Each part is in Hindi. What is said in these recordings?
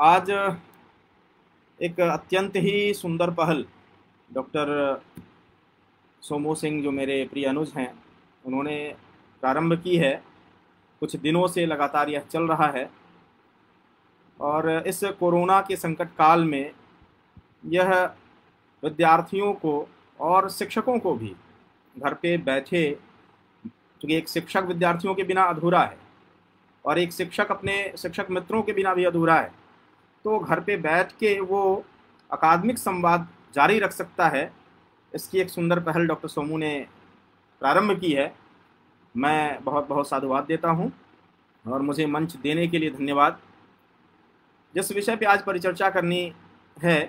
आज एक अत्यंत ही सुंदर पहल डॉक्टर सोमू सिंह जो मेरे प्रिय अनुज हैं उन्होंने प्रारंभ की है। कुछ दिनों से लगातार यह चल रहा है और इस कोरोना के संकट काल में यह विद्यार्थियों को और शिक्षकों को भी घर पे बैठे, क्योंकि एक शिक्षक विद्यार्थियों के बिना अधूरा है और एक शिक्षक अपने शिक्षक मित्रों के बिना भी अधूरा है, तो घर पे बैठ के वो अकादमिक संवाद जारी रख सकता है। इसकी एक सुंदर पहल डॉक्टर सोमू ने प्रारंभ की है। मैं बहुत बहुत साधुवाद देता हूं और मुझे मंच देने के लिए धन्यवाद। जिस विषय पे आज परिचर्चा करनी है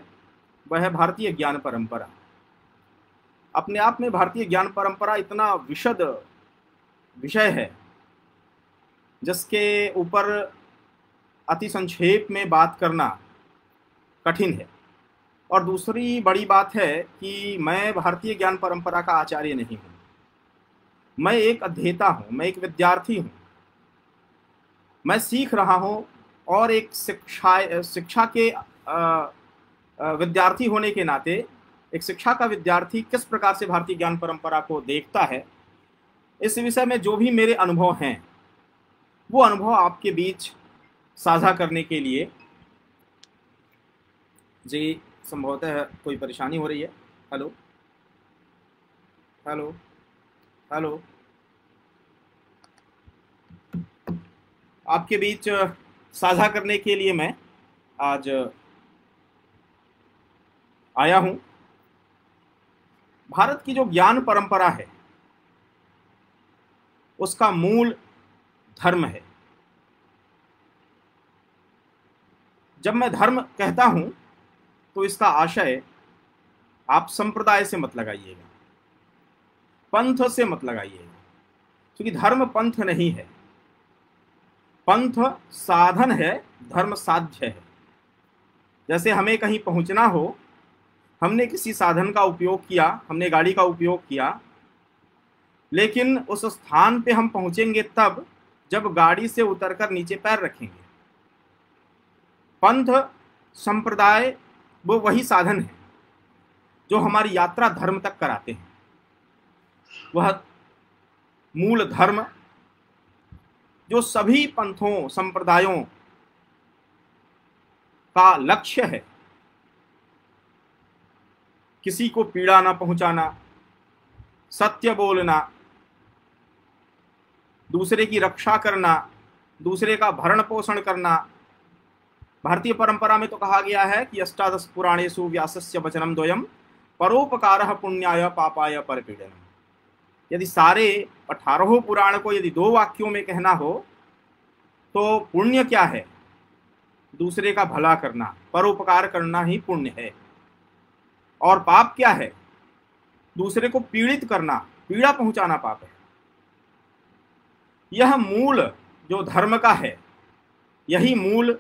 वह है भारतीय ज्ञान परंपरा। अपने आप में भारतीय ज्ञान परंपरा इतना विशद विषय है जिसके ऊपर अति संक्षेप में बात करना कठिन है। और दूसरी बड़ी बात है कि मैं भारतीय ज्ञान परंपरा का आचार्य नहीं हूँ, मैं एक अध्येता हूँ, मैं एक विद्यार्थी हूँ, मैं सीख रहा हूँ और एक शिक्षा के विद्यार्थी होने के नाते एक शिक्षा का विद्यार्थी किस प्रकार से भारतीय ज्ञान परंपरा को देखता है, इस विषय में जो भी मेरे अनुभव हैं वो अनुभव आपके बीच साझा करने के लिए। जी संभवतः कोई परेशानी हो रही है। हेलो हेलो हेलो, आपके बीच साझा करने के लिए मैं आज आया हूँ। भारत की जो ज्ञान परंपरा है उसका मूल धर्म है। जब मैं धर्म कहता हूं तो इसका आशय आप संप्रदाय से मत लगाइएगा, पंथ से मत लगाइएगा, क्योंकि धर्म पंथ नहीं है। पंथ साधन है, धर्म साध्य है। जैसे हमें कहीं पहुंचना हो, हमने किसी साधन का उपयोग किया, हमने गाड़ी का उपयोग किया, लेकिन उस स्थान पे हम पहुंचेंगे तब जब गाड़ी से उतरकर नीचे पैर रखेंगे। पंथ संप्रदाय वो वही साधन है जो हमारी यात्रा धर्म तक कराते हैं। वह मूल धर्म जो सभी पंथों संप्रदायों का लक्ष्य है, किसी को पीड़ा ना पहुंचाना, सत्य बोलना, दूसरे की रक्षा करना, दूसरे का भरण पोषण करना। भारतीय परंपरा में तो कहा गया है कि अष्टादश पुराणेषु व्यासस्य वचनम द्वयम् परोपकारः पुण्याय पापाय परपीडनम्। यदि सारे 18 पुराण को यदि 2 वाक्यों में कहना हो तो पुण्य क्या है? दूसरे का भला करना, परोपकार करना ही पुण्य है। और पाप क्या है? दूसरे को पीड़ित करना, पीड़ा पहुंचाना पाप है। यह मूल जो धर्म का है, यही मूल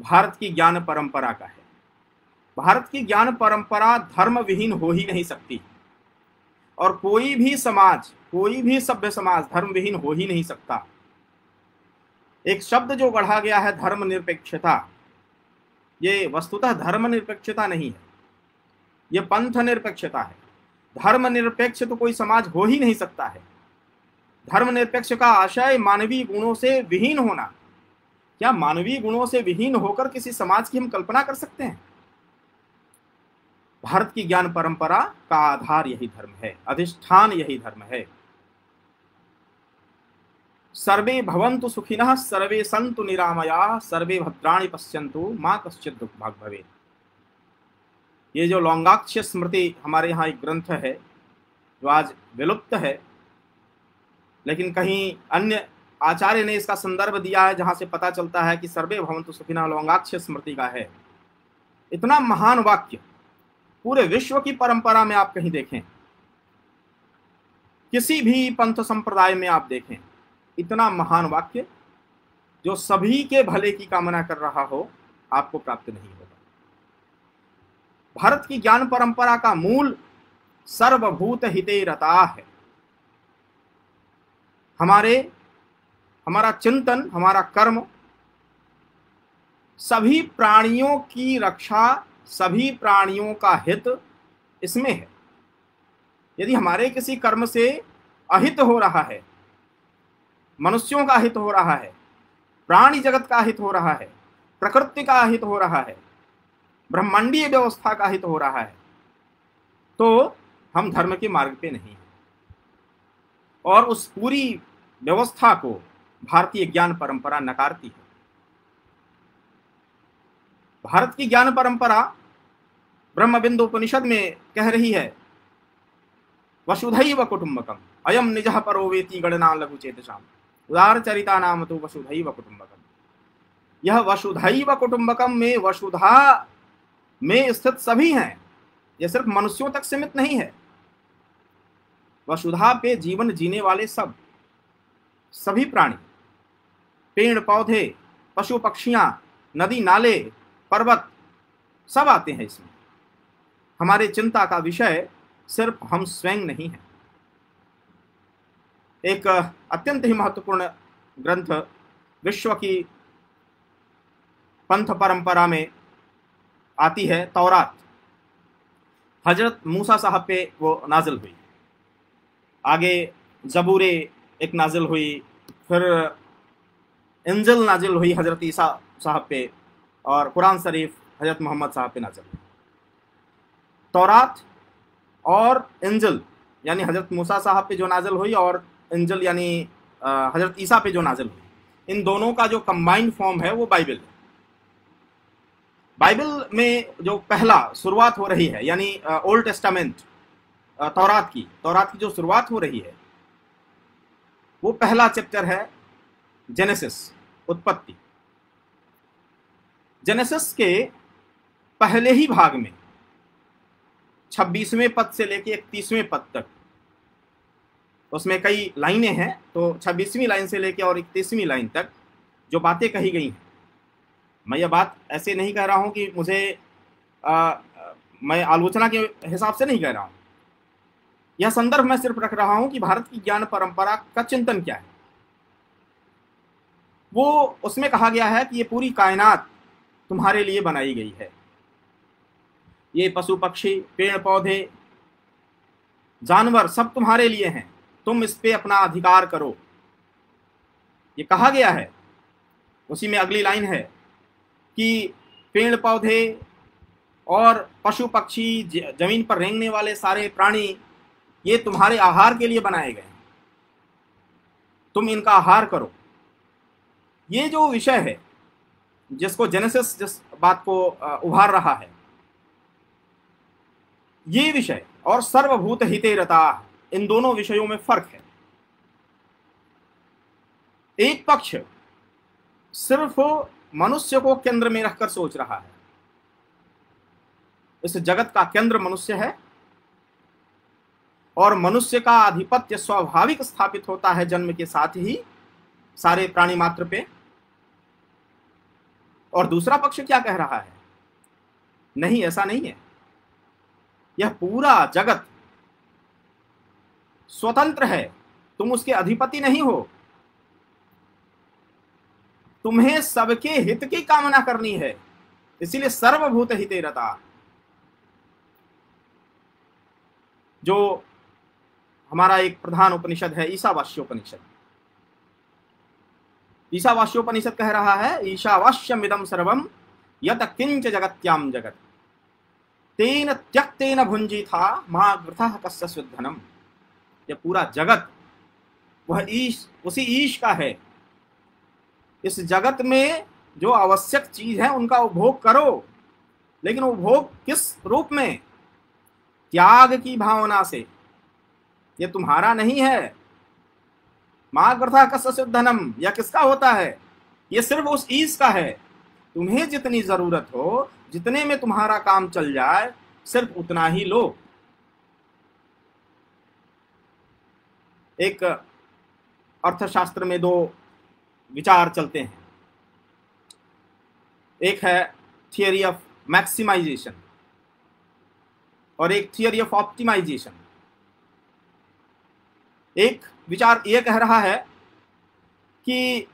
भारत की ज्ञान परंपरा का है। भारत की ज्ञान परंपरा धर्म विहीन हो ही नहीं सकती और कोई भी समाज, कोई भी सभ्य समाज धर्म विहीन हो ही नहीं सकता। एक शब्द जो गढ़ा गया है धर्मनिरपेक्षता, ये वस्तुतः धर्मनिरपेक्षता नहीं है, ये पंथ निरपेक्षता है। धर्मनिरपेक्ष तो कोई समाज हो ही नहीं सकता है। धर्मनिरपेक्ष का आशय मानवीय गुणों से विहीन होना। क्या मानवीय गुणों से विहीन होकर किसी समाज की हम कल्पना कर सकते हैं? भारत की ज्ञान परंपरा का आधार यही धर्म है, अधिष्ठान यही धर्म है। सर्वे भवन्तु सुखिनः सर्वे सन्तु निरामयाः सर्वे भद्राणि पश्यन्तु मां कश्चित् दुःखभाग् भवेत्। ये जो लौंगाक्ष स्मृति हमारे यहाँ एक ग्रंथ है जो आज विलुप्त है, लेकिन कहीं अन्य आचार्य ने इसका संदर्भ दिया है जहाँ से पता चलता है कि सर्वे भवन्तु सुखिनः लौंगाक्ष स्मृति का है। इतना महान वाक्य पूरे विश्व की परंपरा में आप कहीं देखें, किसी भी पंथ संप्रदाय में आप देखें, इतना महान वाक्य जो सभी के भले की कामना कर रहा हो आपको प्राप्त नहीं होगा। भारत की ज्ञान परंपरा का मूल सर्वभूत हिते रता है। हमारा चिंतन, हमारा कर्म सभी प्राणियों की रक्षा, सभी प्राणियों का हित इसमें है। यदि हमारे किसी कर्म से अहित हो रहा है, मनुष्यों का हित हो रहा है, प्राणी जगत का हित हो रहा है, प्रकृति का हित हो रहा है, ब्रह्मांडीय व्यवस्था का हित हो रहा है, तो हम धर्म के मार्ग पे नहीं हैं। और उस पूरी व्यवस्था को भारतीय ज्ञान परंपरा नकारती है। भारत की ज्ञान परंपरा ब्रह्मविंद उपनिषद में कह रही है, वसुधैव कुटुंबकम अयम निजः परो वेति गणना लघु चेतसाम उदार चरिता नाम तो वसुधैव कुटुंबकम। यह वसुधैव कुटुंबकम में वसुधा में स्थित सभी हैं, यह सिर्फ मनुष्यों तक सीमित नहीं है। वसुधा पे जीवन जीने वाले सभी प्राणी, पेड़ पौधे, पशु पक्षियां, नदी नाले, पर्वत सब आते हैं इसमें। हमारे चिंता का विषय सिर्फ हम स्वयं नहीं हैं। एक अत्यंत ही महत्वपूर्ण ग्रंथ विश्व की पंथ परंपरा में आती है, तौरात। हजरत मूसा साहब पे वो नाजिल हुई, आगे जबूरे एक नाजिल हुई, फिर इंजिल नाजिल हुई हजरत ईसा साहब पे, और कुरान शरीफ हजरत मोहम्मद साहब पे नाजिल हुई। तौरात और इंजिल यानी हजरत मूसा साहब पे जो नाजिल हुई और इंजिल यानी हजरत ईसा पे जो नाजिल हुई, इन दोनों का जो कंबाइंड फॉर्म है वो बाइबल है। बाइबल में जो पहला शुरुआत हो रही है यानी ओल्ड टेस्टामेंट तौरात की जो शुरुआत हो रही है वो पहला चैप्टर है जेनेसिस, उत्पत्ति। जेनेसिस के पहले ही भाग में 26वें पद से लेकर 31वें पद तक, उसमें कई लाइनें हैं, तो 26वीं लाइन से लेकर और 31वीं लाइन तक जो बातें कही गई हैं, मैं यह बात ऐसे नहीं कह रहा हूँ कि मुझे मैं आलोचना के हिसाब से नहीं कह रहा हूँ, यह संदर्भ मैं सिर्फ रख रहा हूँ कि भारत की ज्ञान परंपरा का चिंतन क्या है। वो उसमें कहा गया है कि ये पूरी कायनात तुम्हारे लिए बनाई गई है, ये पशु पक्षी, पेड़ पौधे, जानवर सब तुम्हारे लिए हैं, तुम इस पे अपना अधिकार करो, ये कहा गया है। उसी में अगली लाइन है कि पेड़ पौधे और पशु पक्षी, जमीन पर रेंगने वाले सारे प्राणी, ये तुम्हारे आहार के लिए बनाए गए हैं, तुम इनका आहार करो। ये जो विषय है जिसको जेनेसिस जिस बात को उभार रहा है, ये विषय और सर्वभूत हिते रता, इन दोनों विषयों में फर्क है। एक पक्ष सिर्फ मनुष्य को केंद्र में रखकर सोच रहा है, इस जगत का केंद्र मनुष्य है और मनुष्य का आधिपत्य स्वाभाविक स्थापित होता है जन्म के साथ ही सारे प्राणी मात्र पे। और दूसरा पक्ष क्या कह रहा है, नहीं ऐसा नहीं है, यह पूरा जगत स्वतंत्र है, तुम उसके अधिपति नहीं हो, तुम्हें सबके हित की कामना करनी है, इसीलिए सर्वभूत हिते रता। जो हमारा एक प्रधान उपनिषद है ईशावास्योपनिषद, ईशावास्योपनिषद कह रहा है ईशावास्यमिदं सर्वं यत किंच जगत्याम जगत तेन त्यक्तेन भुंजी था महावृथः कस्य स्विद्धनम। यह पूरा जगत वह ईश, उसी ईश का है। इस जगत में जो आवश्यक चीज है उनका उपभोग करो, लेकिन उपभोग किस रूप में, त्याग की भावना से, यह तुम्हारा नहीं है। महावृथः कस्य स्विद्धनम, यह किसका होता है, यह सिर्फ उस ईश का है। तुम्हें जितनी जरूरत हो, जितने में तुम्हारा काम चल जाए, सिर्फ उतना ही लो। एक अर्थशास्त्र में दो विचार चलते हैं, एक है थियरी ऑफ मैक्सिमाइजेशन और एक थियरी ऑफ ऑप्टिमाइजेशन। एक विचार यह कह रहा है कि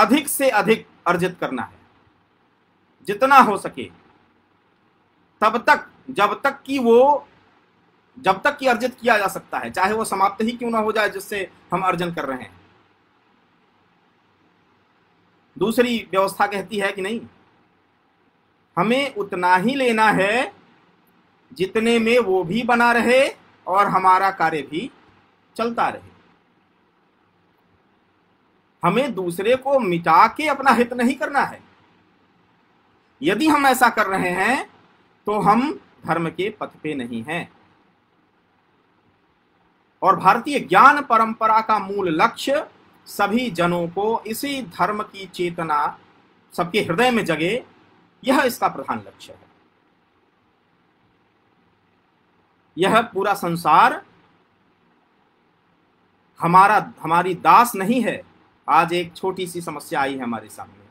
अधिक से अधिक अर्जित करना है, जितना हो सके, जब तक कि अर्जित किया जा सकता है, चाहे वो समाप्त ही क्यों ना हो जाए जिससे हम अर्जन कर रहे हैं। दूसरी व्यवस्था कहती है कि नहीं, हमें उतना ही लेना है जितने में वो भी बना रहे और हमारा कार्य भी चलता रहे। हमें दूसरे को मिटा के अपना हित नहीं करना है। यदि हम ऐसा कर रहे हैं तो हम धर्म के पथ पे नहीं हैं। और भारतीय ज्ञान परंपरा का मूल लक्ष्य सभी जनों को इसी धर्म की चेतना सबके हृदय में जगे, यह इसका प्रधान लक्ष्य है। यह पूरा संसार हमारी दास नहीं है। आज एक छोटी सी समस्या आई है हमारे सामने,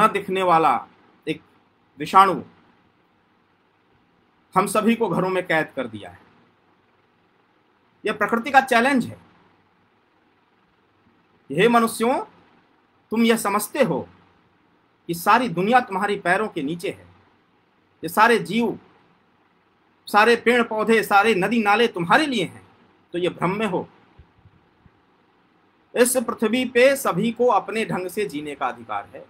न दिखने वाला एक विषाणु हम सभी को घरों में कैद कर दिया है। यह प्रकृति का चैलेंज है। हे मनुष्यों, तुम यह समझते हो कि सारी दुनिया तुम्हारी पैरों के नीचे है, ये सारे जीव, सारे पेड़ पौधे, सारे नदी नाले तुम्हारे लिए हैं, तो ये भ्रम में हो। इस पृथ्वी पे सभी को अपने ढंग से जीने का अधिकार है।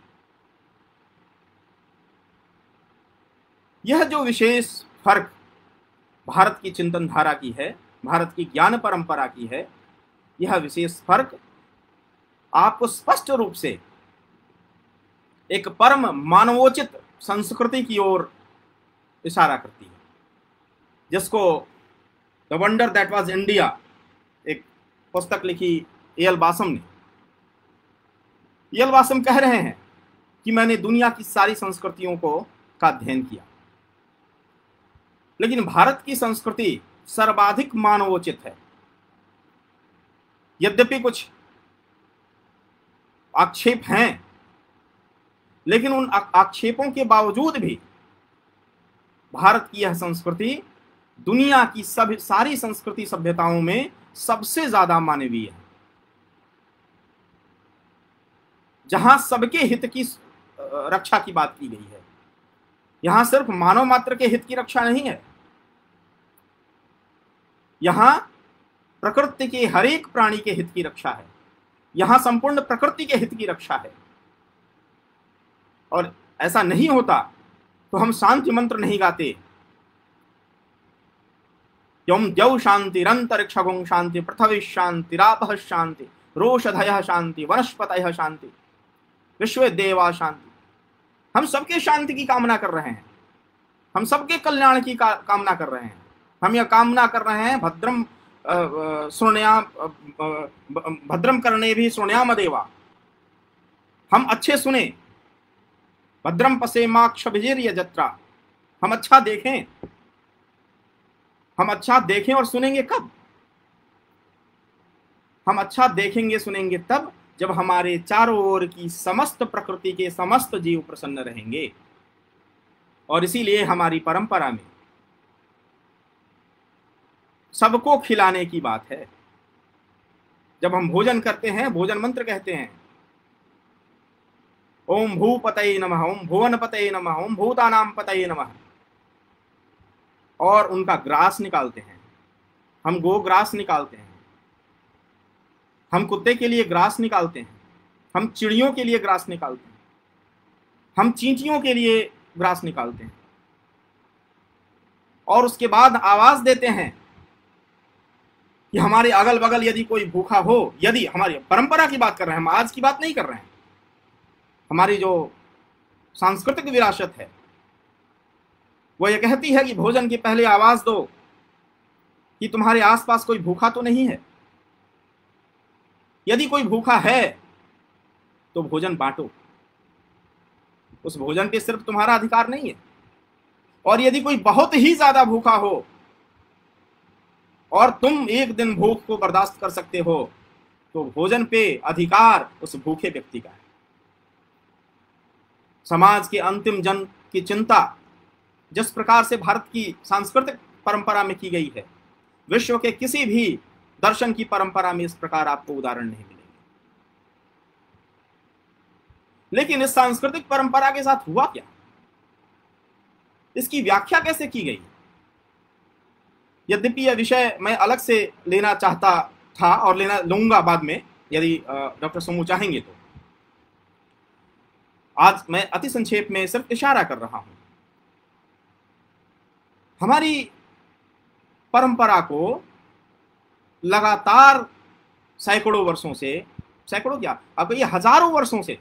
यह जो विशेष फर्क भारत की चिंतन धारा की है, भारत की ज्ञान परंपरा की है, यह विशेष फर्क आपको स्पष्ट रूप से एक परम मानवोचित संस्कृति की ओर इशारा करती है, जिसको the wonder that was India एक पुस्तक लिखी एल बासम ने। एल बासम कह रहे हैं कि मैंने दुनिया की सारी संस्कृतियों का अध्ययन किया, लेकिन भारत की संस्कृति सर्वाधिक मानवोचित है। यद्यपि कुछ आक्षेप हैं, लेकिन उन आक्षेपों के बावजूद भी भारत की यह संस्कृति दुनिया की सारी संस्कृति सभ्यताओं में सबसे ज्यादा मानवीय है, जहां सबके हित की रक्षा की बात की गई है। यहां सिर्फ मानव मात्र के हित की रक्षा नहीं है, यहां प्रकृति के हर एक प्राणी के हित की रक्षा है, यहां संपूर्ण प्रकृति के हित की रक्षा है। और ऐसा नहीं होता तो हम शांति मंत्र नहीं गाते, यम द्यौ शांतिरंतरिक्षगुं शांति पृथ्वी शांतिरापः शांति रोषधयः शांति वनस्पतयः शांति विश्व देवा शांति। हम सबके शांति की कामना कर रहे हैं, हम सबके कल्याण की कामना कर रहे हैं। हम यह कामना कर रहे हैं भद्रम श्रोण्याम भद्रम करने भी श्रोण्याम देवा, हम अच्छे सुने, भद्रम पसेमाक्षभिजीर्य जत्रा, हम अच्छा देखें। हम अच्छा देखें और सुनेंगे कब? हम अच्छा देखेंगे सुनेंगे तब जब हमारे चारों ओर की समस्त प्रकृति के समस्त जीव प्रसन्न रहेंगे। और इसीलिए हमारी परंपरा में सबको खिलाने की बात है। जब हम भोजन करते हैं, भोजन मंत्र कहते हैं, ओम भूपतये नमः, ओम भुवनपतये नमः, ओम भूतानाम पतये नमः, और उनका ग्रास निकालते हैं। हम गो ग्रास निकालते हैं, हम कुत्ते के लिए ग्रास निकालते हैं, हम चिड़ियों के लिए ग्रास निकालते हैं, हम चींटियों के लिए ग्रास निकालते हैं, और उसके बाद आवाज देते हैं कि हमारे अगल बगल यदि कोई भूखा हो, यदि हमारी परंपरा की बात कर रहे हैं, हम आज की बात नहीं कर रहे हैं, हमारी जो सांस्कृतिक विरासत है वो ये कहती है कि भोजन के पहले आवाज दो कि तुम्हारे आसपास कोई भूखा तो नहीं है, यदि कोई भूखा है तो भोजन बांटो, उस भोजन पे सिर्फ तुम्हारा अधिकार नहीं है। और यदि कोई बहुत ही ज्यादा भूखा हो और तुम एक दिन भूख को बर्दाश्त कर सकते हो, तो भोजन पे अधिकार उस भूखे व्यक्ति का है। समाज के अंतिम जन की चिंता जिस प्रकार से भारत की सांस्कृतिक परंपरा में की गई है, विश्व के किसी भी दर्शन की परंपरा में इस प्रकार आपको उदाहरण नहीं मिलेंगे। लेकिन इस सांस्कृतिक परंपरा के साथ हुआ क्या, इसकी व्याख्या कैसे की गई। यद्यपि यह विषय मैं अलग से लेना चाहता था और लूंगा बाद में यदि डॉक्टर सोमू चाहेंगे तो। आज मैं अति संक्षेप में सिर्फ इशारा कर रहा हूं। हमारी परंपरा को लगातार सैकड़ों वर्षों से, सैकड़ों क्या अब ये हजारों वर्षों से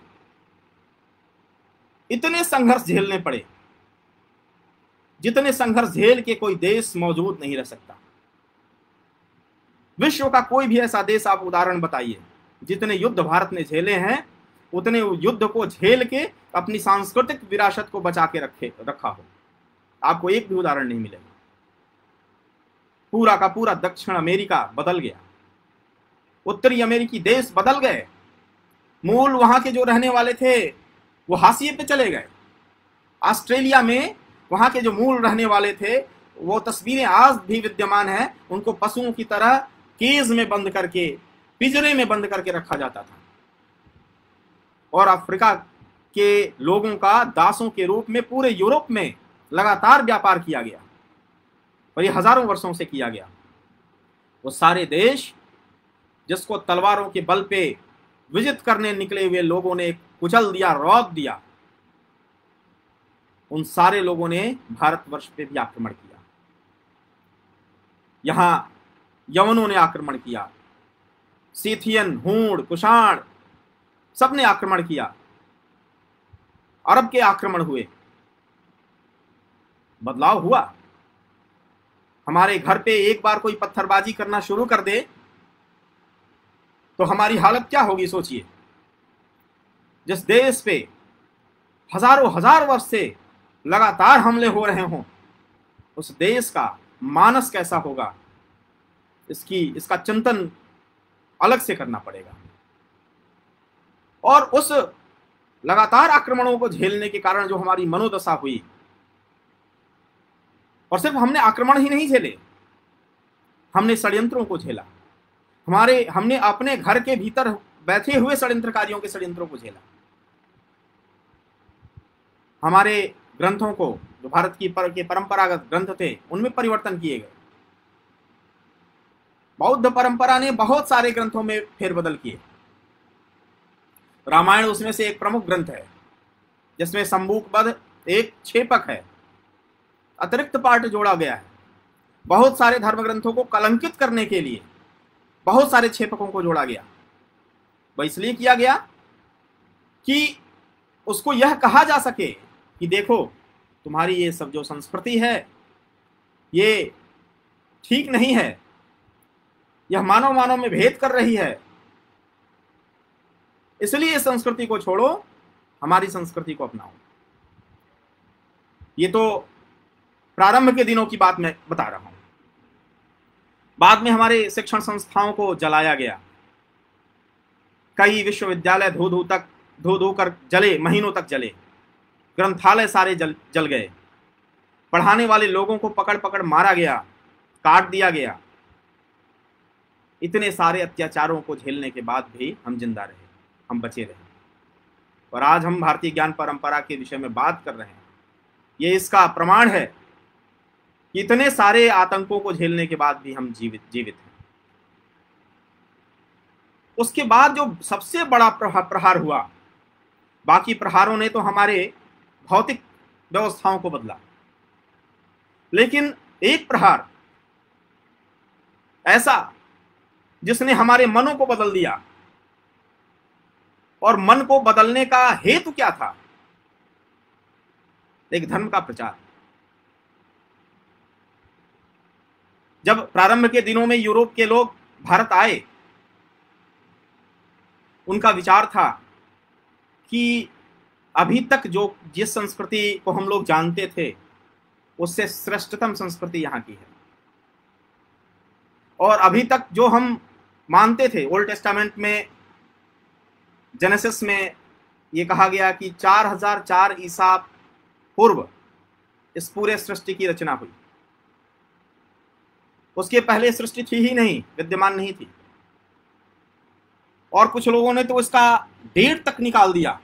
इतने संघर्ष झेलने पड़े जितने संघर्ष झेल के कोई देश मौजूद नहीं रह सकता। विश्व का कोई भी ऐसा देश आप उदाहरण बताइए, जितने युद्ध भारत ने झेले हैं उतने युद्ध को झेल के अपनी सांस्कृतिक विरासत को बचा के रखा हो, आपको एक भी उदाहरण नहीं मिलेगा। पूरा का पूरा दक्षिण अमेरिका बदल गया, उत्तरी अमेरिकी देश बदल गए, मूल वहां के जो रहने वाले थे वो हाशिए पे चले गए। ऑस्ट्रेलिया में वहां के जो मूल रहने वाले थे वो तस्वीरें आज भी विद्यमान हैं, उनको पशुओं की तरह केज में बंद करके, पिंजरे में बंद करके रखा जाता था और अफ्रीका के लोगों का दासों के रूप में पूरे यूरोप में लगातार व्यापार किया गया और ये हजारों वर्षों से किया गया। वो सारे देश जिसको तलवारों के बल पे विजित करने निकले हुए लोगों ने कुचल दिया, रौद दिया, उन सारे लोगों ने भारतवर्ष पे भी आक्रमण किया। यहां यवनों ने आक्रमण किया, सीथियन, हूण, कुषाण सबने आक्रमण किया, अरब के आक्रमण हुए, बदलाव हुआ। हमारे घर पे एक बार कोई पत्थरबाजी करना शुरू कर दे तो हमारी हालत क्या होगी सोचिए। जिस देश पे हजारों हजार वर्ष से लगातार हमले हो रहे हों उस देश का मानस कैसा होगा, इसका चिंतन अलग से करना पड़ेगा। और उस लगातार आक्रमणों को झेलने के कारण जो हमारी मनोदशा हुई, और सिर्फ हमने आक्रमण ही नहीं झेले, हमने षड्यंत्रों को झेला। हमने अपने घर के भीतर बैठे हुए षड्यंत्रकारियों के षड्यंत्रों को झेला। हमारे ग्रंथों को जो भारत के परंपरागत ग्रंथ थे उनमें परिवर्तन किए गए। बौद्ध परंपरा ने बहुत सारे ग्रंथों में फेरबदल किए। रामायण उसमें से एक प्रमुख ग्रंथ है जिसमें संबुक पद एक छेपक है, अतिरिक्त पाठ जोड़ा गया है। बहुत सारे धर्म ग्रंथों को कलंकित करने के लिए बहुत सारे छेपकों को जोड़ा गया। वह इसलिए किया गया कि उसको यह कहा जा सके कि देखो तुम्हारी ये सब जो संस्कृति है ये ठीक नहीं है, यह मानव मानव में भेद कर रही है, इसलिए इस संस्कृति को छोड़ो, हमारी संस्कृति को अपनाओ। ये तो प्रारंभ के दिनों की बात मैं बता रहा हूं। बाद में हमारे शिक्षण संस्थाओं को जलाया गया, कई विश्वविद्यालय धो धो कर जले, महीनों तक जले, ग्रंथालय सारे जल गए, पढ़ाने वाले लोगों को पकड़ पकड़ मारा गया, काट दिया गया। इतने सारे अत्याचारों को झेलने के बाद भी हम जिंदा रहे, हम बचे रहे और आज हम भारतीय ज्ञान परंपरा के विषय में बात कर रहे हैं। ये इसका प्रमाण है कि इतने सारे आतंकों को झेलने के बाद भी हम जीवित हैं। उसके बाद जो सबसे बड़ा प्रहार हुआ, बाकी प्रहारों ने तो हमारे भौतिक व्यवस्थाओं को बदला, लेकिन एक प्रहार ऐसा जिसने हमारे मनों को बदल दिया। और मन को बदलने का हेतु क्या था? एक धर्म का प्रचार। जब प्रारंभ के दिनों में यूरोप के लोग भारत आए, उनका विचार था कि अभी तक जो जिस संस्कृति को हम लोग जानते थे उससे श्रेष्ठतम संस्कृति यहाँ की है, और अभी तक जो हम मानते थे, ओल्ड टेस्टामेंट में जेनेसिस में ये कहा गया कि 4004 ईसा पूर्व इस पूरे सृष्टि की रचना हुई, उसके पहले सृष्टि थी ही नहीं, विद्यमान नहीं थी। और कुछ लोगों ने तो इसका डेट तक निकाल दिया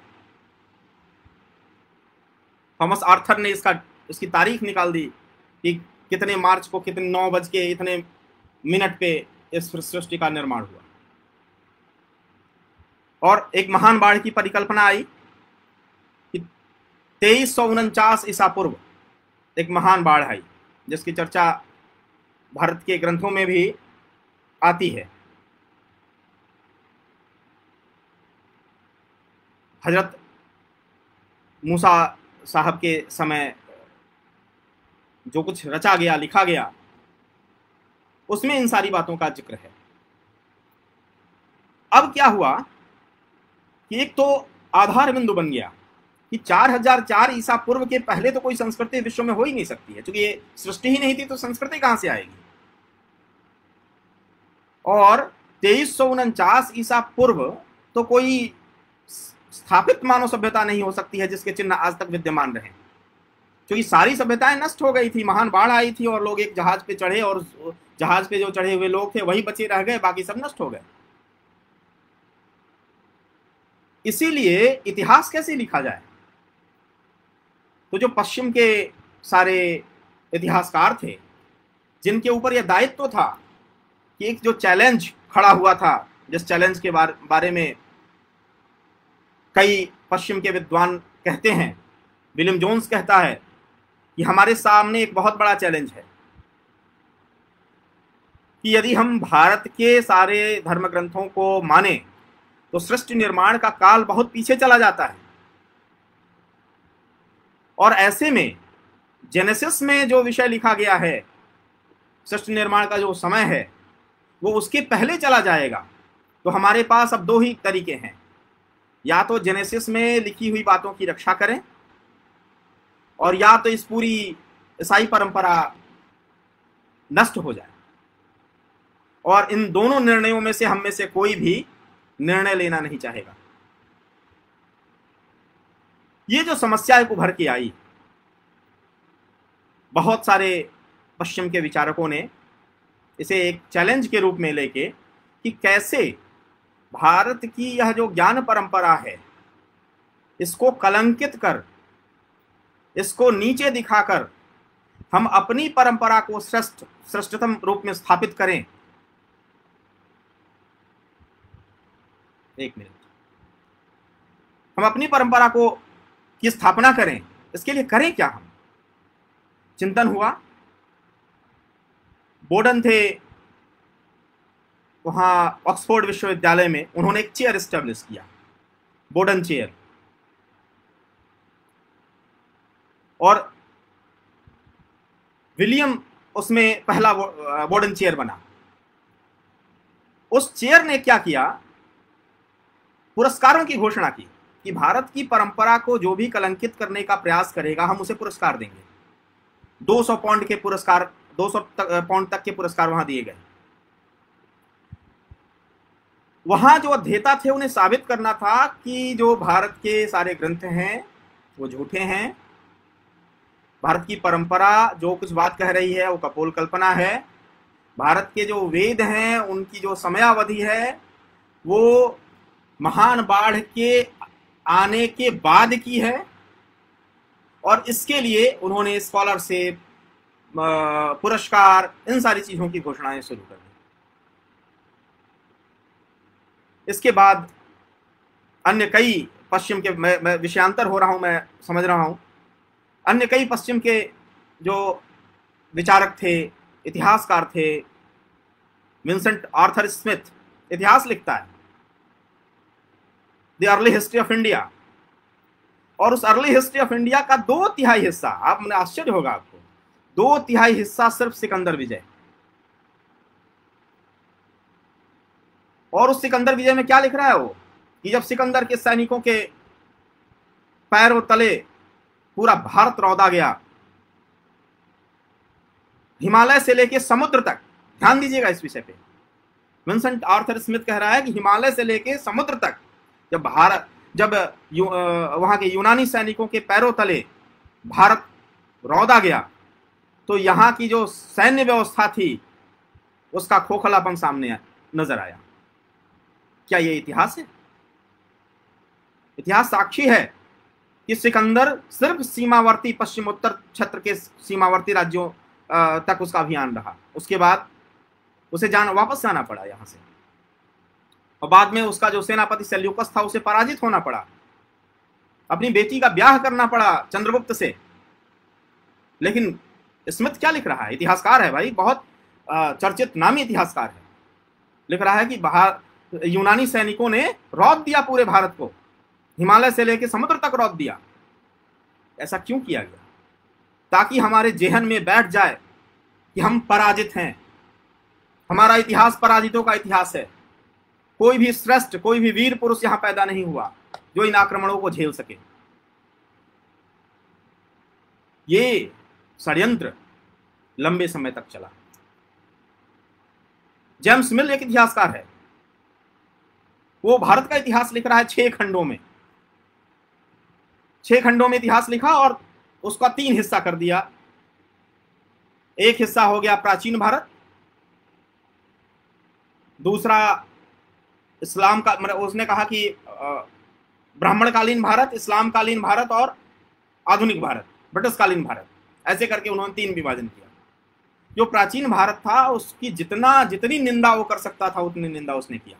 थॉमस आर्थर ने इसकी तारीख निकाल दी कि कितने मार्च को कितने 9 बज के इतने मिनट पे इस सृष्टि का निर्माण हुआ। और एक महान बाढ़ की परिकल्पना आई कि 2349 ईसा पूर्व एक महान बाढ़ आई, जिसकी चर्चा भारत के ग्रंथों में भी आती है। हजरत मूसा साहब के समय जो कुछ रचा गया, लिखा गया, उसमें इन सारी बातों का जिक्र है। अब क्या हुआ कि एक तो आधार बिंदु बन गया कि 4004 ईसा पूर्व के पहले तो कोई संस्कृति विश्व में हो ही नहीं सकती है, क्योंकि ये सृष्टि ही नहीं थी तो संस्कृति कहां से आएगी। और 2349 ईसा पूर्व तो कोई स्थापित मानव सभ्यता नहीं हो सकती है जिसके चिन्ह आज तक विद्यमान रहे, क्योंकि सारी सभ्यताएं नष्ट हो गई थी। महान बाढ़ आई थी और लोग एक जहाज पे चढ़े, और जहाज पे जो चढ़े हुए लोग थे वही बचे रह गए, बाकी सब नष्ट हो गए। इसीलिए इतिहास कैसे लिखा जाए, तो जो पश्चिम के सारे इतिहासकार थे, जिनके ऊपर यह दायित्व था कि एक जो चैलेंज खड़ा हुआ था, जिस चैलेंज के बारे में कई पश्चिम के विद्वान कहते हैं, विलियम जोन्स कहता है कि हमारे सामने एक बहुत बड़ा चैलेंज है कि यदि हम भारत के सारे धर्म ग्रंथों को माने तो सृष्टि निर्माण का काल बहुत पीछे चला जाता है। और ऐसे में जेनेसिस में जो विषय लिखा गया है, सृष्टि निर्माण का जो समय है, वो उसके पहले चला जाएगा। तो हमारे पास अब दो ही तरीके हैं, या तो जेनेसिस में लिखी हुई बातों की रक्षा करें, और या तो इस पूरी ईसाई परंपरा नष्ट हो जाए। और इन दोनों निर्णयों में से हम में से कोई भी निर्णय लेना नहीं चाहेगा। ये जो समस्या एक उभर के आई, बहुत सारे पश्चिम के विचारकों ने इसे एक चैलेंज के रूप में लेके कि कैसे भारत की यह जो ज्ञान परंपरा है, इसको कलंकित कर, इसको नीचे दिखाकर हम अपनी परंपरा को श्रेष्ठतम रूप में स्थापित करें। एक मिनट, हम अपनी परंपरा को की स्थापना करें, इसके लिए करें क्या हम। चिंतन हुआ, बोडन थे वहाँ ऑक्सफोर्ड विश्वविद्यालय में, उन्होंने एक चेयर एस्टेब्लिश किया, बोडन चेयर। और विलियम उसमें पहला बोडन चेयर बना। उस चेयर ने क्या किया, पुरस्कारों की घोषणा की कि भारत की परंपरा को जो भी कलंकित करने का प्रयास करेगा हम उसे पुरस्कार देंगे। 200 पाउंड के पुरस्कार, 200 पाउंड तक के पुरस्कार वहां दिए गए। वहां जो अध्येता थे उन्हें साबित करना था कि जो भारत के सारे ग्रंथ हैं वो झूठे हैं, भारत की परंपरा जो कुछ बात कह रही है वो कपोल कल्पना है, भारत के जो वेद हैं उनकी जो समयावधि है वो महान बाढ़ के आने के बाद की है। और इसके लिए उन्होंने स्कॉलरशिप, पुरस्कार, इन सारी चीजों की घोषणाएं शुरू कर दी। इसके बाद अन्य कई पश्चिम के, मैं विषयांतर हो रहा हूं, मैं समझ रहा हूं, अन्य कई पश्चिम के जो विचारक थे, इतिहासकार थे, विंसेंट आर्थर स्मिथ इतिहास लिखता है, the early history of India. और उस अर्ली हिस्ट्री ऑफ इंडिया का 2/3 हिस्सा, आप मुझे आश्चर्य होगा आपको, 2/3 हिस्सा सिर्फ सिकंदर विजय। और उस सिकंदर विजय में क्या लिख रहा है वो, कि जब सिकंदर के सैनिकों के पैरों तले पूरा भारत रौदा गया, हिमालय से लेके समुद्र तक। ध्यान दीजिएगा इस विषय पे, विंसेंट आर्थर स्मिथ कह रहा है कि हिमालय से लेके समुद्र तक जब वहां के यूनानी सैनिकों के पैरों तले भारत रौदा गया, तो यहाँ की जो सैन्य व्यवस्था थी उसका खोखलापन सामने नजर आया। क्या ये इतिहास है? इतिहास साक्षी है कि सिकंदर सिर्फ सीमावर्ती पश्चिमोत्तर क्षेत्र के सीमावर्ती राज्यों तक उसका अभियान रहा। उसके बाद उसे वापस आना पड़ा यहाँ से, और बाद में उसका जो सेनापति सेल्युकस था उसे पराजित होना पड़ा, अपनी बेटी का ब्याह करना पड़ा चंद्रगुप्त से। लेकिन स्मिथ क्या लिख रहा है, इतिहासकार है भाई, बहुत चर्चित नामी इतिहासकार है, लिख रहा है कि बाहर यूनानी सैनिकों ने रौद दिया पूरे भारत को, हिमालय से लेकर समुद्र तक रौद दिया। ऐसा क्यों किया गया? ताकि हमारे जेहन में बैठ जाए कि हम पराजित हैं, हमारा इतिहास पराजितों का इतिहास है, कोई भी श्रेष्ठ, कोई भी वीर पुरुष यहां पैदा नहीं हुआ जो इन आक्रमणों को झेल सके। ये षड्यंत्र लंबे समय तक चला। जेम्स मिल एक इतिहासकार है, वो भारत का इतिहास लिख रहा है 6 खंडों में। 6 खंडों में इतिहास लिखा और उसका 3 हिस्सा कर दिया। एक हिस्सा हो गया प्राचीन भारत, दूसरा इस्लाम का, मतलब उसने कहा कि ब्राह्मणकालीन भारत, इस्लामकालीन भारत और आधुनिक भारत, ब्रिटिशकालीन भारत, ऐसे करके उन्होंने 3 विभाजन किया। जो प्राचीन भारत था उसकी जितनी निंदा वो कर सकता था उतनी निंदा उसने किया।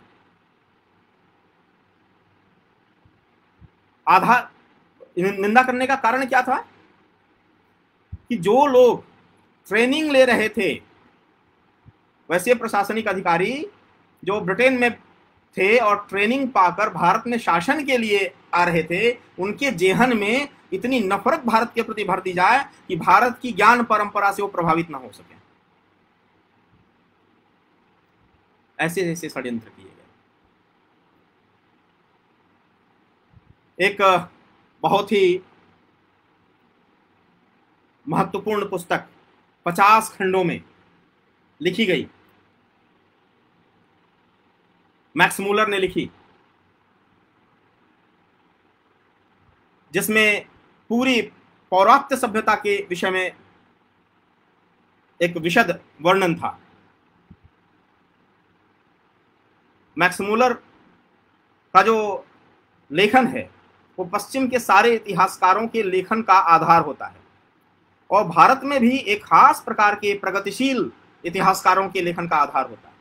आधा निंदा करने का कारण क्या था कि जो लोग ट्रेनिंग ले रहे थे, वैसे प्रशासनिक अधिकारी जो ब्रिटेन में थे और ट्रेनिंग पाकर भारत में शासन के लिए आ रहे थे, उनके जेहन में इतनी नफरत भारत के प्रति भर दी जाए कि भारत की ज्ञान परंपरा से वो प्रभावित ना हो सके। ऐसे ऐसे षड्यंत्र किए गए। एक बहुत ही महत्वपूर्ण पुस्तक 50 खंडों में लिखी गई, मैक्स मूलर ने लिखी, जिसमें पूरी पौरात्य सभ्यता के विषय में एक विशद वर्णन था। मैक्स मूलर का जो लेखन है वो पश्चिम के सारे इतिहासकारों के लेखन का आधार होता है, और भारत में भी एक खास प्रकार के प्रगतिशील इतिहासकारों के लेखन का आधार होता है।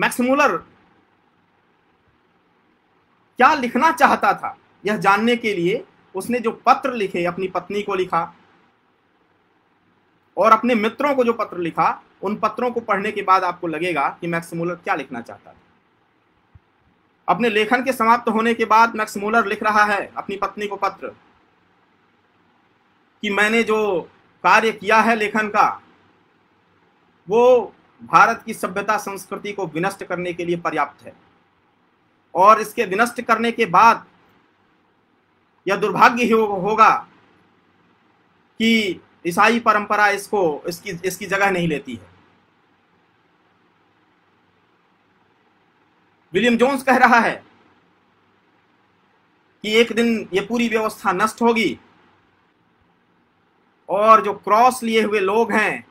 मैक्स मूलर क्या लिखना चाहता था यह जानने के लिए उसने जो पत्र लिखे, अपनी पत्नी को लिखा और अपने मित्रों को जो पत्र लिखा, उन पत्रों को पढ़ने के बाद आपको लगेगा कि मैक्स मूलर क्या लिखना चाहता था। अपने लेखन के समाप्त होने के बाद मैक्स मूलर लिख रहा है अपनी पत्नी को पत्र कि मैंने जो कार्य किया है लेखन का, वो भारत की सभ्यता संस्कृति को विनष्ट करने के लिए पर्याप्त है, और इसके विनष्ट करने के बाद यह दुर्भाग्य ही होगा कि ईसाई परंपरा इसकी जगह नहीं लेती है। विलियम जोन्स कह रहा है कि एक दिन यह पूरी व्यवस्था नष्ट होगी और जो क्रॉस लिए हुए लोग हैं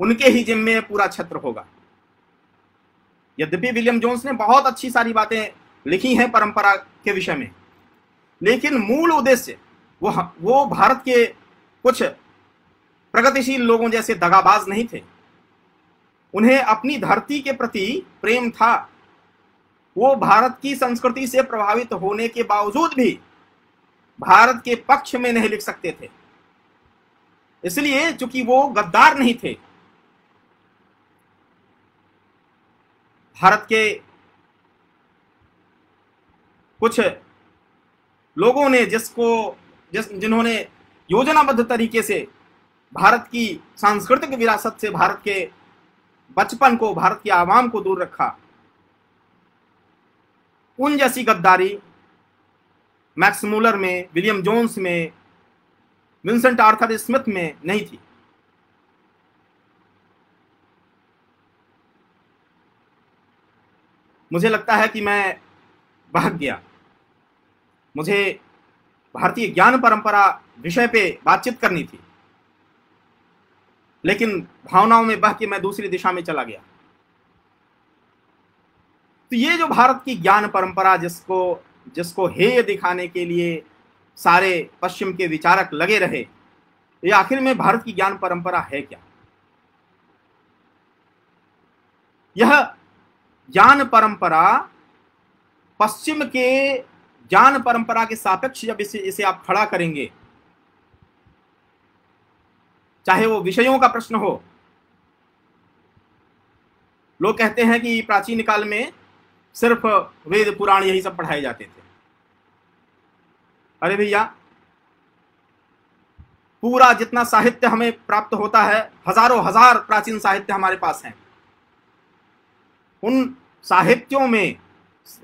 उनके ही जिम्मे पूरा क्षेत्र होगा। यद्यपि विलियम जोन्स ने बहुत अच्छी सारी बातें लिखी हैं परंपरा के विषय में, लेकिन मूल उद्देश्य वो भारत के कुछ प्रगतिशील लोगों जैसे दगाबाज नहीं थे। उन्हें अपनी धरती के प्रति प्रेम था। वो भारत की संस्कृति से प्रभावित होने के बावजूद भी भारत के पक्ष में नहीं लिख सकते थे, इसलिए चूंकि वो गद्दार नहीं थे। भारत के कुछ लोगों ने जिन्होंने योजनाबद्ध तरीके से भारत की सांस्कृतिक विरासत से भारत के बचपन को, भारत की आवाम को दूर रखा, उन जैसी गद्दारी मैक्स मूलर में, विलियम जोन्स में, विंसेंट आर्थर स्मिथ में नहीं थी। मुझे लगता है कि मैं भाग गया, मुझे भारतीय ज्ञान परंपरा विषय पे बातचीत करनी थी, लेकिन भावनाओं में बह के मैं दूसरी दिशा में चला गया। तो ये जो भारत की ज्ञान परंपरा जिसको हेय दिखाने के लिए सारे पश्चिम के विचारक लगे रहे, ये आखिर में भारत की ज्ञान परंपरा है क्या? यह ज्ञान परंपरा पश्चिम के ज्ञान परंपरा के सापेक्ष जब इसे आप खड़ा करेंगे, चाहे वो विषयों का प्रश्न हो। लोग कहते हैं कि प्राचीन काल में सिर्फ वेद पुराण यही सब पढ़ाए जाते थे। अरे भैया, पूरा जितना साहित्य हमें प्राप्त होता है, हजारों हजार प्राचीन साहित्य हमारे पास हैं। उन साहित्यों में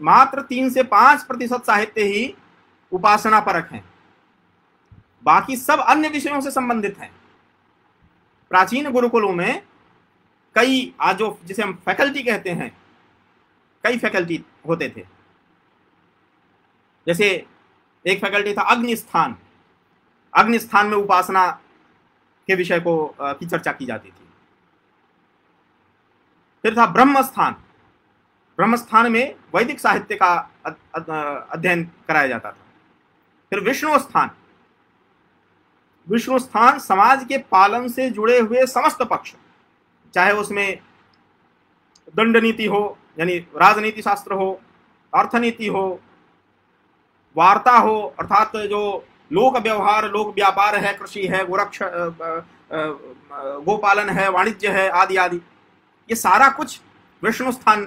मात्र 3 से 5% साहित्य ही उपासना परक हैं, बाकी सब अन्य विषयों से संबंधित हैं। प्राचीन गुरुकुलों में कई आज जिसे हम फैकल्टी कहते हैं, कई फैकल्टी होते थे। जैसे एक फैकल्टी था अग्निस्थान। अग्निस्थान में उपासना के विषय की चर्चा की जाती थी। फिर था ब्रह्मस्थान। ब्रह्मस्थान में वैदिक साहित्य का अध्ययन कराया जाता था। फिर विष्णुस्थान। विष्णुस्थान समाज के पालन से जुड़े हुए समस्त पक्ष, चाहे उसमें दंड नीति हो यानी राजनीति शास्त्र हो, अर्थनीति हो, वार्ता हो अर्थात जो लोक व्यवहार लोक व्यापार है, कृषि है, गोरक्ष गोपालन है, वाणिज्य है आदि आदि, ये सारा कुछ विष्णु स्थान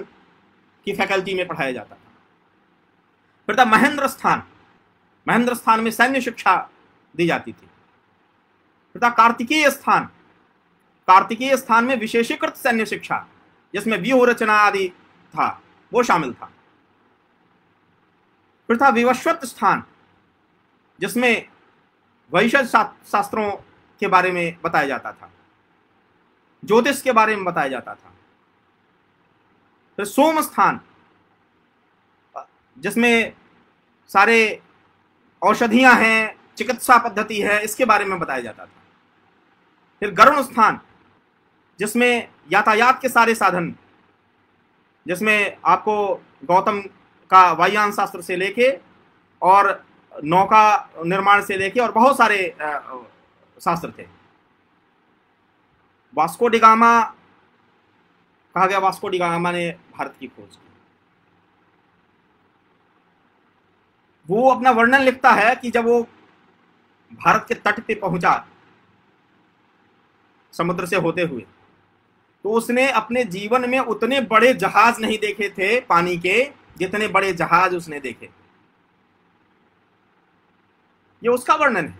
की फैकल्टी में पढ़ाया जाता था। फिर था महेंद्र स्थान। महेंद्र स्थान में सैन्य शिक्षा दी जाती थी। फिर था कार्तिकेय स्थान। कार्तिकेय स्थान में विशेषीकृत सैन्य शिक्षा जिसमें व्यूह रचना आदि था, वो शामिल था। फिर था विवस्वत स्थान जिसमें वैशेषिक शास्त्रों के बारे में बताया जाता था, ज्योतिष के बारे में बताया जाता था। फिर सोम स्थान जिसमें सारे औषधियां हैं, चिकित्सा पद्धति है, इसके बारे में बताया जाता था। फिर गरुण स्थान जिसमें यातायात के सारे साधन, जिसमें आपको गौतम का वायुयान शास्त्र से लेके और नौका निर्माण से लेके और बहुत सारे शास्त्र थे। वास्को डी गामा कहा गया, वास्को डी गामा ने भारत की खोज की। वो अपना वर्णन लिखता है कि जब वो भारत के तट पे पहुंचा समुद्र से होते हुए, तो उसने अपने जीवन में उतने बड़े जहाज नहीं देखे थे पानी के, जितने बड़े जहाज उसने देखे। ये उसका वर्णन है।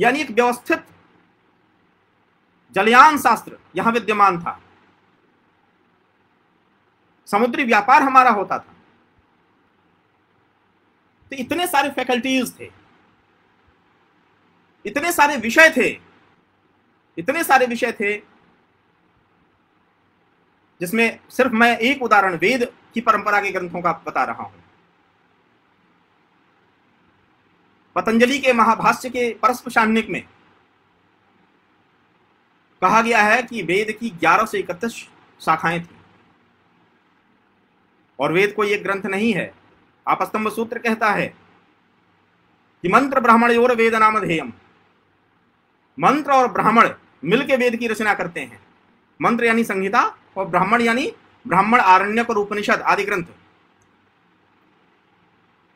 यानी एक व्यवस्थित जलयान शास्त्र यहां विद्यमान था। समुद्री व्यापार हमारा होता था। तो इतने सारे फैकल्टीज थे, इतने सारे विषय थे, इतने सारे विषय थे, जिसमें सिर्फ मैं एक उदाहरण वेद की परंपरा के ग्रंथों का बता रहा हूं। पतंजलि के महाभाष्य के परस्पशान्निक में कहा गया है कि वेद की 1131 शाखाएं थी और वेद कोई एक ग्रंथ नहीं है। आपस्तंभ सूत्र कहता है कि मंत्र ब्राह्मण और वेद नाम ध्येयम। मंत्र और ब्राह्मण मिलके वेद की रचना करते हैं। मंत्र यानी संहिता और ब्राह्मण यानी ब्राह्मण, आरण्यक और उपनिषद आदि ग्रंथ।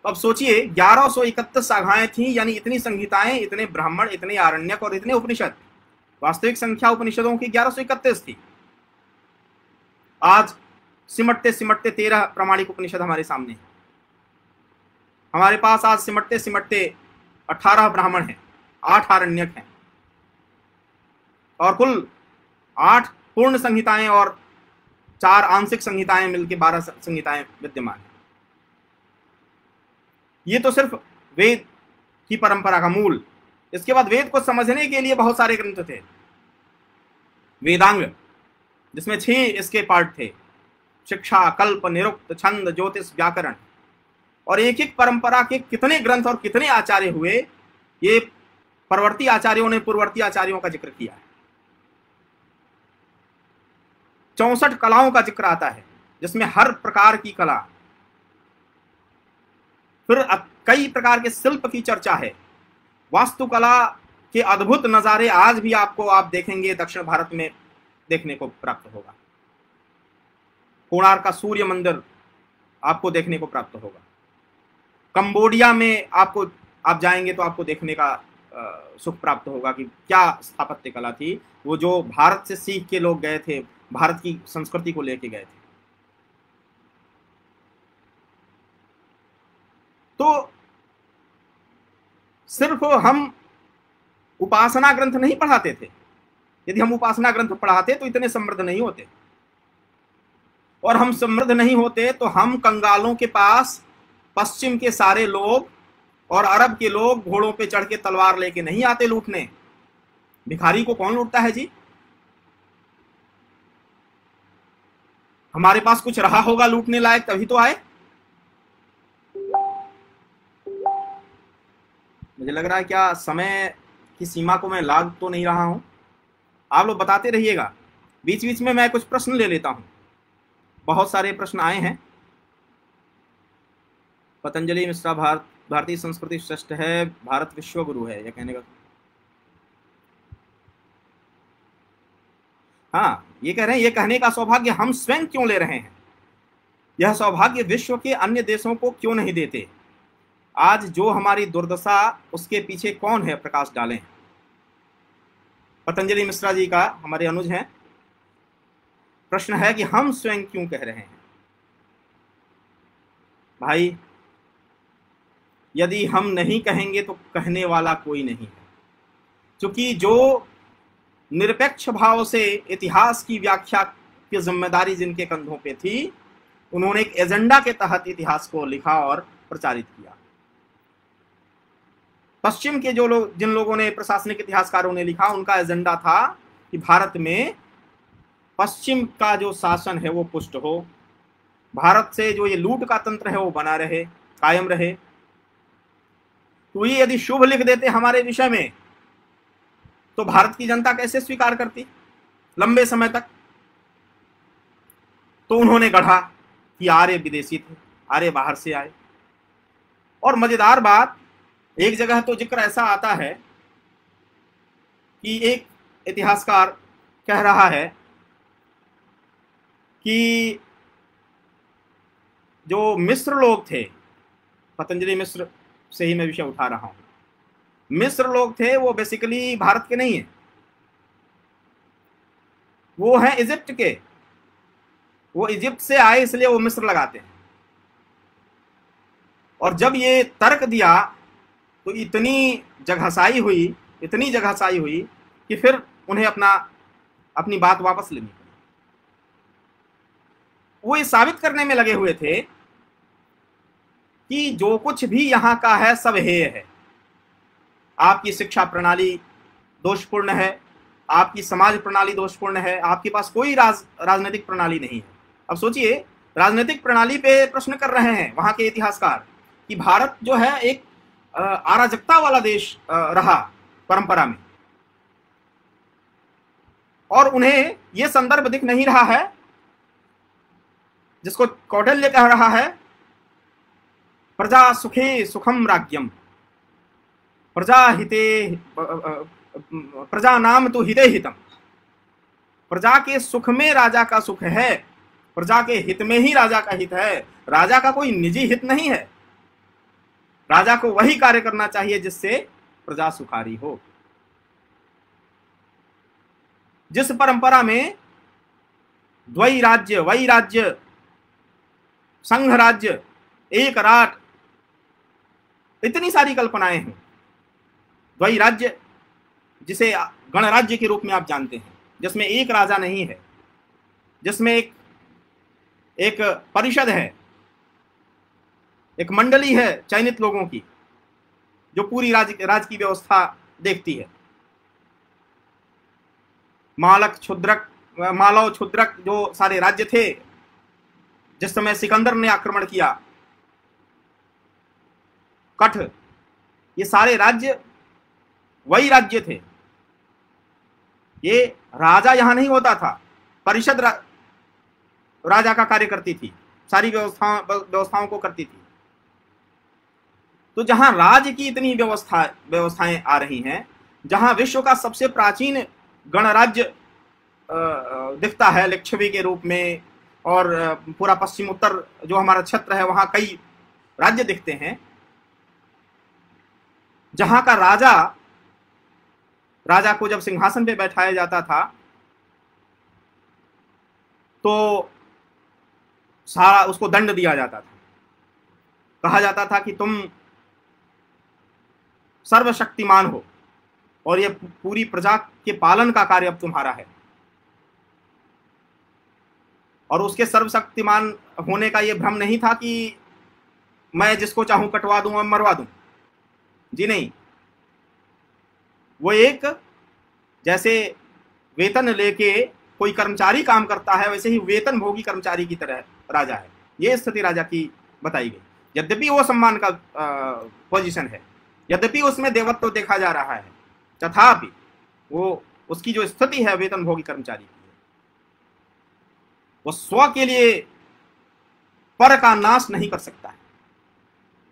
अब सोचिए 1131 शाखाएं थी, यानी इतनी संहिताएं, इतने ब्राह्मण, इतने आरण्यक और इतने उपनिषद। वास्तविक संख्या उपनिषदों की 1131 थी। आज सिमटते सिमटते 13 प्रामाणिक उपनिषद हमारे सामने हैं। हमारे पास आज सिमटते सिमटते 18 ब्राह्मण हैं, 8 आरण्यक हैं और कुल 8 पूर्ण संहिताएं और 4 आंशिक संहिताएं मिलकर 12 संहिताएं विद्यमान हैं। ये तो सिर्फ वेद की परंपरा का मूल। इसके बाद वेद को समझने के लिए बहुत सारे ग्रंथ थे। वेदांग जिसमें 6 इसके पार्ट थे, शिक्षा, कल्प, निरुक्त, छंद, ज्योतिष, व्याकरण, और एक एक परंपरा के कितने ग्रंथ और कितने आचार्य हुए, ये परवर्ती आचार्यों ने पूर्ववर्ती आचार्यों का जिक्र किया है। 64 कलाओं का जिक्र आता है। जिसमें हर प्रकार की कला, फिर कई प्रकार के शिल्प की चर्चा है। वास्तुकला के अद्भुत नज़ारे आज भी आपको आप देखेंगे दक्षिण भारत में देखने को प्राप्त होगा। कोणार्क का सूर्य मंदिर आपको देखने को प्राप्त होगा। कंबोडिया में आप जाएंगे तो आपको देखने का सुख प्राप्त होगा कि क्या स्थापत्य कला थी, वो जो भारत से सीख के लोग गए थे, भारत की संस्कृति को लेके गए थे। तो सिर्फ हम उपासना ग्रंथ नहीं पढ़ाते थे, यदि हम उपासना ग्रंथ पढ़ाते तो इतने समृद्ध नहीं होते, और हम समृद्ध नहीं होते तो हम कंगालों के पास पश्चिम के सारे लोग और अरब के लोग घोड़ों पे चढ़ के तलवार लेके नहीं आते लूटने। भिखारी को कौन लूटता है जी? हमारे पास कुछ रहा होगा लूटने लायक तभी तो आए। मुझे लग रहा है क्या समय की सीमा को मैं लाग तो नहीं रहा हूं? आप लोग बताते रहिएगा। बीच बीच में मैं कुछ प्रश्न ले लेता हूं, बहुत सारे प्रश्न आए हैं। पतंजलि मिश्रा, भारतीय संस्कृति श्रेष्ठ है, भारत विश्व गुरु है, यह कहने का। हाँ, ये कह रहे हैं, ये कहने का सौभाग्य हम स्वयं क्यों ले रहे हैं? यह सौभाग्य विश्व के अन्य देशों को क्यों नहीं देते? आज जो हमारी दुर्दशा, उसके पीछे कौन है? प्रकाश डालें। पतंजलि मिश्रा जी का हमारे अनुज हैं। प्रश्न है कि हम स्वयं क्यों कह रहे हैं? भाई, यदि हम नहीं कहेंगे तो कहने वाला कोई नहीं है, क्योंकि जो निरपेक्ष भाव से इतिहास की व्याख्या की जिम्मेदारी जिनके कंधों पे थी, उन्होंने एक एजेंडा के तहत इतिहास को लिखा और प्रचारित किया। पश्चिम के जो लोग, जिन लोगों ने, प्रशासनिक इतिहासकारों ने लिखा, उनका एजेंडा था कि भारत में पश्चिम का जो शासन है वो पुष्ट हो, भारत से जो ये लूट का तंत्र है वो बना रहे, कायम रहे। तो ये यदि शुभ लिख देते हमारे विषय में तो भारत की जनता कैसे स्वीकार करती लंबे समय तक? तो उन्होंने गढ़ा कि आर्य विदेशी थे, आर्य बाहर से आए। और मजेदार बात, एक जगह तो जिक्र ऐसा आता है कि एक इतिहासकार कह रहा है कि जो मिस्र लोग थे, पतंजलि मिश्र से ही मैं विषय उठा रहा हूँ, मिस्र लोग थे वो बेसिकली भारत के नहीं हैं, वो हैं इजिप्ट के। वो इजिप्ट से आए इसलिए वो मिस्र लगाते हैं। और जब ये तर्क दिया तो इतनी जगहसाई हुई कि फिर उन्हें अपनी बात वापस लेनी पड़ी। वो ये साबित करने में लगे हुए थे कि जो कुछ भी यहाँ का है सब हेय है। आपकी शिक्षा प्रणाली दोषपूर्ण है, आपकी समाज प्रणाली दोषपूर्ण है, आपके पास कोई राजनीतिक प्रणाली नहीं है। अब सोचिए, राजनीतिक प्रणाली पे प्रश्न कर रहे हैं वहाँ के इतिहासकार कि भारत जो है एक अराजकता वाला देश रहा परंपरा में, और उन्हें ये संदर्भ दिख नहीं रहा है जिसको कौटिल्य कह रहा है, प्रजा सुखे सुखम राज्यम, प्रजा हिते प्रजा नाम तो हिते हितम। प्रजा के सुख में राजा का सुख है, प्रजा के हित में ही राजा का हित है, राजा का कोई निजी हित नहीं है। राजा को वही कार्य करना चाहिए जिससे प्रजा सुखारी हो। जिस परंपरा में द्वै राज्य, वै राज्य, संघ राज्य, एक राट, इतनी सारी कल्पनाएं हैं। द्वैत राज्य जिसे गणराज्य के रूप में आप जानते हैं, जिसमें एक राजा नहीं है, जिसमें एक परिषद है, एक मंडली है चयनित लोगों की, जो पूरी राज्य की व्यवस्था देखती है। मालव क्षुद्रक जो सारे राज्य थे, जिस समय सिकंदर ने आक्रमण किया, कठ, ये सारे राज्य वही राज्य थे। ये राजा यहां नहीं होता था, परिषद राजा का कार्य करती थी, सारी व्यवस्थाओं को करती थी। तो जहां राज्य की इतनी व्यवस्थाएं आ रही हैं, जहां विश्व का सबसे प्राचीन गणराज्य दिखता है लिच्छवी के रूप में, और पूरा पश्चिमोत्तर जो हमारा क्षेत्र है वहां कई राज्य दिखते हैं, जहां का राजा को जब सिंहासन पे बैठाया जाता था तो सारा उसको दंड दिया जाता था, कहा जाता था कि तुम सर्वशक्तिमान हो और यह पूरी प्रजा के पालन का कार्य अब तुम्हारा है। और उसके सर्वशक्तिमान होने का यह भ्रम नहीं था कि मैं जिसको चाहूं कटवा दूं और मरवा दूं, जी नहीं। वो एक जैसे वेतन लेके कोई कर्मचारी काम करता है, वैसे ही वेतन भोगी कर्मचारी की तरह राजा है। ये स्थिति राजा की बताई गई। यद्यपि वो सम्मान का पोजीशन है, यद्यपि उसमें देवत्व तो देखा जा रहा है, तथापि वो उसकी जो स्थिति है वेतन भोगी कर्मचारी की है। वो स्व के लिए पर का नाश नहीं कर सकता है।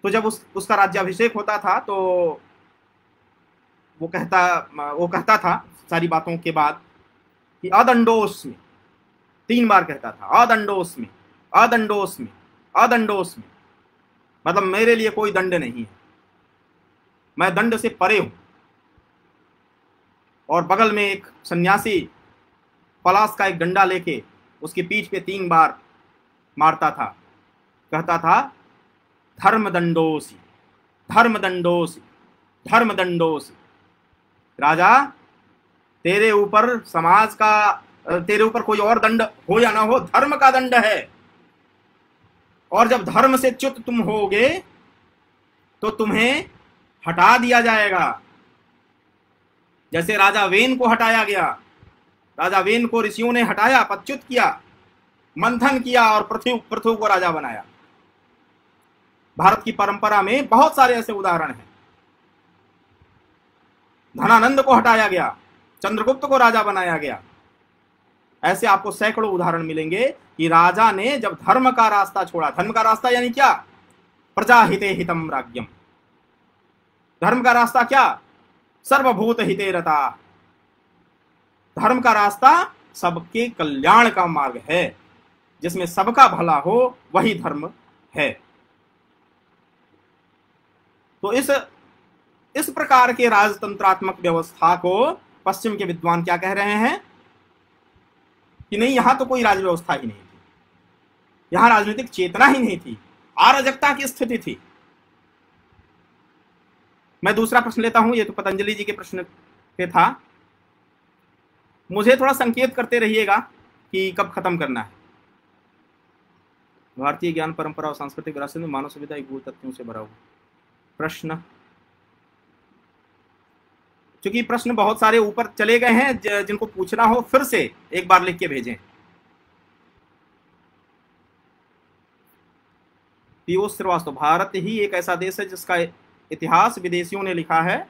तो जब उसका राज्याभिषेक होता था तो वो कहता था सारी बातों के बाद कि अदंडोस्मि, तीन बार कहता था अदंडोस्मि अदंडोस्मि अदंडोस्मि, मतलब मेरे लिए कोई दंड नहीं है, मैं दंड से परे हूं। और बगल में एक सन्यासी पलाश का एक डंडा लेके उसकी पीठ पे तीन बार मारता था, कहता था धर्मदंडोसी धर्मदंडोसी धर्मदंडोसी। राजा, तेरे ऊपर समाज का, तेरे ऊपर कोई और दंड हो या ना हो, धर्म का दंड है। और जब धर्म से च्युत तुम होगे तो तुम्हें हटा दिया जाएगा, जैसे राजा वेन को हटाया गया। राजा वेन को ऋषियों ने हटाया, पदच्युत किया, मंथन किया और पृथु को राजा बनाया। भारत की परंपरा में बहुत सारे ऐसे उदाहरण हैं। धनानंद को हटाया गया, चंद्रगुप्त को राजा बनाया गया। ऐसे आपको सैकड़ों उदाहरण मिलेंगे कि राजा ने जब धर्म का रास्ता छोड़ा, धर्म का रास्ता यानी क्या, प्रजा हिते हितम राज्यम, धर्म का रास्ता क्या, सर्वभूत हिते रता, धर्म का रास्ता सबके कल्याण का मार्ग है, जिसमें सबका भला हो वही धर्म है। तो इस प्रकार के राजतंत्रात्मक व्यवस्था को पश्चिम के विद्वान क्या कह रहे हैं कि नहीं, यहां तो कोई राज्य व्यवस्था ही नहीं थी, यहां राजनीतिक चेतना ही नहीं थी, अराजकता की स्थिति थी। मैं दूसरा प्रश्न लेता हूं, ये तो पतंजलि जी के प्रश्न पे था। मुझे थोड़ा संकेत करते रहिएगा कि कब खत्म करना है। भारतीय ज्ञान परंपरा और सांस्कृतिक विरासत में मानव सभ्यता एक भूत तत्वों से भरा हुआ। प्रश्न, क्योंकि प्रश्न बहुत सारे ऊपर चले गए हैं, जिनको पूछना हो फिर से एक बार लिख के भेजें। पीओ श्रीवास्तव, भारत ही एक ऐसा देश है जिसका इतिहास विदेशियों ने लिखा है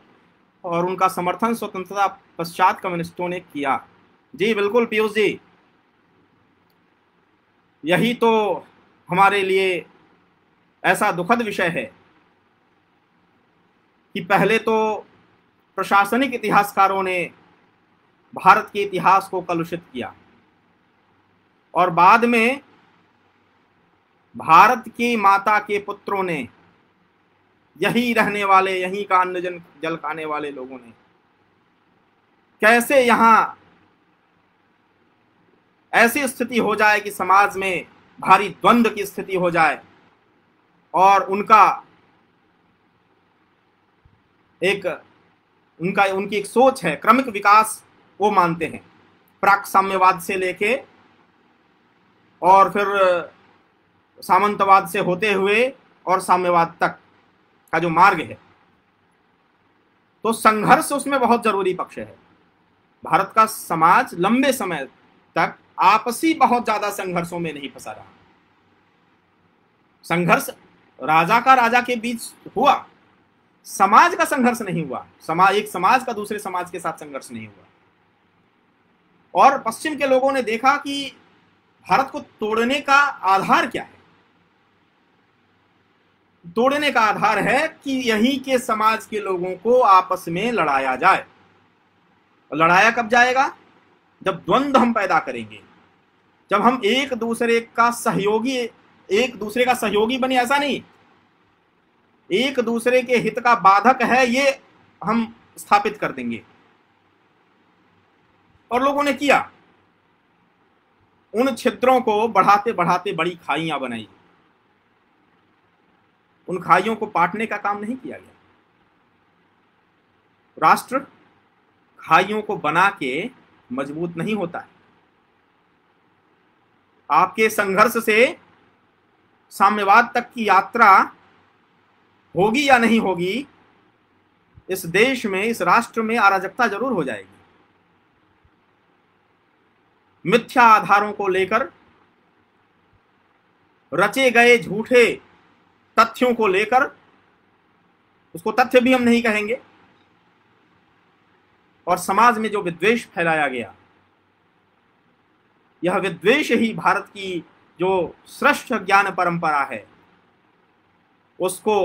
और उनका समर्थन स्वतंत्रता पश्चात कम्युनिस्टों ने किया। जी बिल्कुल पीयूष जी, यही तो हमारे लिए ऐसा दुखद विषय है कि पहले तो प्रशासनिक इतिहासकारों ने भारत के इतिहास को कलुषित किया और बाद में भारत की माता के पुत्रों ने, यही रहने वाले, यहीं का अन्न जल खाने वाले लोगों ने कैसे यहाँ ऐसी स्थिति हो जाए कि समाज में भारी द्वंद्व की स्थिति हो जाए और उनकी एक सोच है क्रमिक विकास, वो मानते हैं प्राक साम्यवाद से लेके और फिर सामंतवाद से होते हुए और साम्यवाद तक का जो मार्ग है। तो संघर्ष उसमें बहुत जरूरी पक्ष है। भारत का समाज लंबे समय तक आपसी बहुत ज्यादा संघर्षों में नहीं फंसा रहा। संघर्ष राजा के बीच हुआ, समाज का संघर्ष नहीं हुआ, एक समाज का दूसरे समाज के साथ संघर्ष नहीं हुआ। और पश्चिम के लोगों ने देखा कि भारत को तोड़ने का आधार क्या है? तोड़ने का आधार है कि यहीं के समाज के लोगों को आपस में लड़ाया जाए। और लड़ाया कब जाएगा? जब द्वंद्व हम पैदा करेंगे, जब हम एक दूसरे का सहयोगी बने। ऐसा नहीं, एक दूसरे के हित का बाधक है ये हम स्थापित कर देंगे। और लोगों ने किया, उन छिद्रों को बढ़ाते बढ़ाते बड़ी खाइयां बनाई। उन खाइयों को पाटने का काम नहीं किया गया। राष्ट्र खाइयों को बना के मजबूत नहीं होता है। आपके संघर्ष से साम्यवाद तक की यात्रा होगी या नहीं होगी, इस देश में, इस राष्ट्र में अराजकता जरूर हो जाएगी। मिथ्या आधारों को लेकर, रचे गए झूठे तथ्यों को लेकर, उसको तथ्य भी हम नहीं कहेंगे। और समाज में जो विद्वेष फैलाया गया, यह विद्वेष ही भारत की जो श्रेष्ठ ज्ञान परंपरा है उसको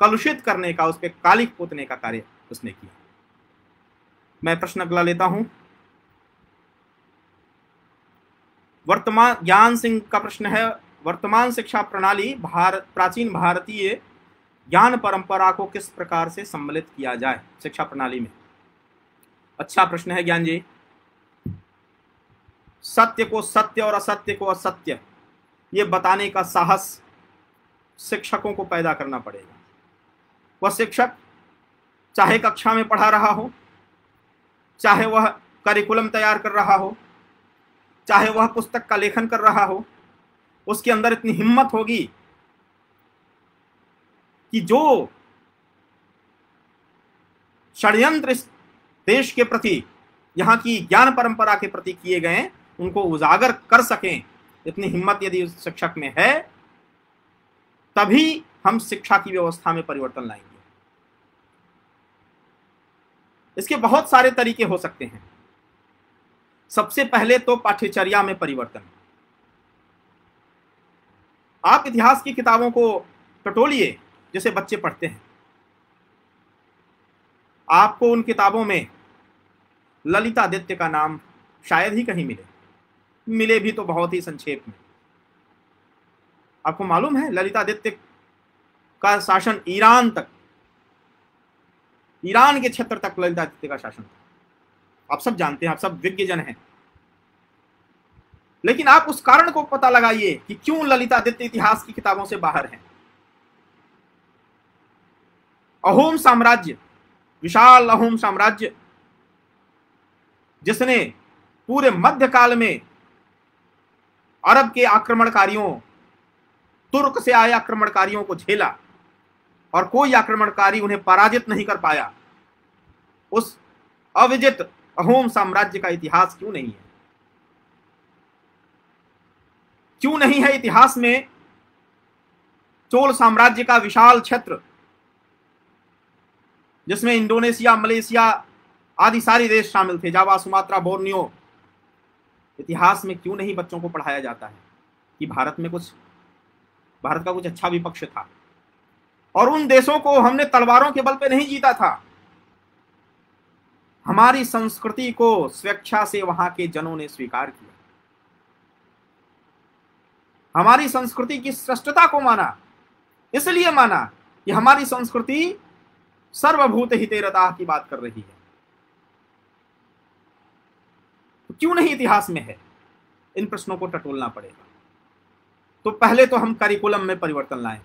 कलुषित करने का, उस पर कालिक पोतने का कार्य उसने किया। मैं प्रश्न अगला लेता हूं, वर्तमान ज्ञान सिंह का प्रश्न है, वर्तमान शिक्षा प्रणाली प्राचीन भारतीय ज्ञान परंपरा को किस प्रकार से सम्मिलित किया जाए शिक्षा प्रणाली में? अच्छा प्रश्न है ज्ञान जी। सत्य को सत्य और असत्य को असत्य ये बताने का साहस शिक्षकों को पैदा करना पड़ेगा। वह शिक्षक चाहे कक्षा में पढ़ा रहा हो, चाहे वह करिकुलम तैयार कर रहा हो, चाहे वह पुस्तक का लेखन कर रहा हो, उसके अंदर इतनी हिम्मत होगी कि जो षड्यंत्र इस देश के प्रति, यहाँ की ज्ञान परंपरा के प्रति किए गए, उनको उजागर कर सकें। इतनी हिम्मत यदि उस शिक्षक में है, तभी हम शिक्षा की व्यवस्था में परिवर्तन लाएंगे। इसके बहुत सारे तरीके हो सकते हैं। सबसे पहले तो पाठ्यचर्या में परिवर्तन। आप इतिहास की किताबों को टटोलिए जैसे बच्चे पढ़ते हैं, आपको उन किताबों में ललितादित्य का नाम शायद ही कहीं मिले, मिले भी तो बहुत ही संक्षेप में। आपको मालूम है ललितादित्य का शासन ईरान तक, ईरान के क्षेत्र तक ललितादित्य का शासन था। आप सब जानते हैं, आप सब विज्ञजन हैं। लेकिन आप उस कारण को पता लगाइए कि क्यों ललितादित्य इतिहास की किताबों से बाहर हैं। अहोम साम्राज्य, विशाल अहोम साम्राज्य, जिसने पूरे मध्यकाल में अरब के आक्रमणकारियों, तुर्क से आए आक्रमणकारियों को झेला और कोई आक्रमणकारी उन्हें पराजित नहीं कर पाया। उस अविजित अहोम साम्राज्य का इतिहास क्यों नहीं है? क्यों नहीं है इतिहास में चोल साम्राज्य का विशाल क्षेत्र, जिसमें इंडोनेशिया, मलेशिया आदि सारे देश शामिल थे, जावा, सुमात्रा, बोर्नियो? इतिहास में क्यों नहीं बच्चों को पढ़ाया जाता है कि भारत का कुछ अच्छा भी पक्ष था और उन देशों को हमने तलवारों के बल पे नहीं जीता था। हमारी संस्कृति को स्वेच्छा से वहां के जनों ने स्वीकार किया, हमारी संस्कृति की श्रेष्ठता को माना। इसलिए माना कि हमारी संस्कृति सर्वभूत हितैषिता की बात कर रही है। तो क्यों नहीं इतिहास में है? इन प्रश्नों को टटोलना पड़ेगा। तो पहले तो हम करिकुलम में परिवर्तन लाएं।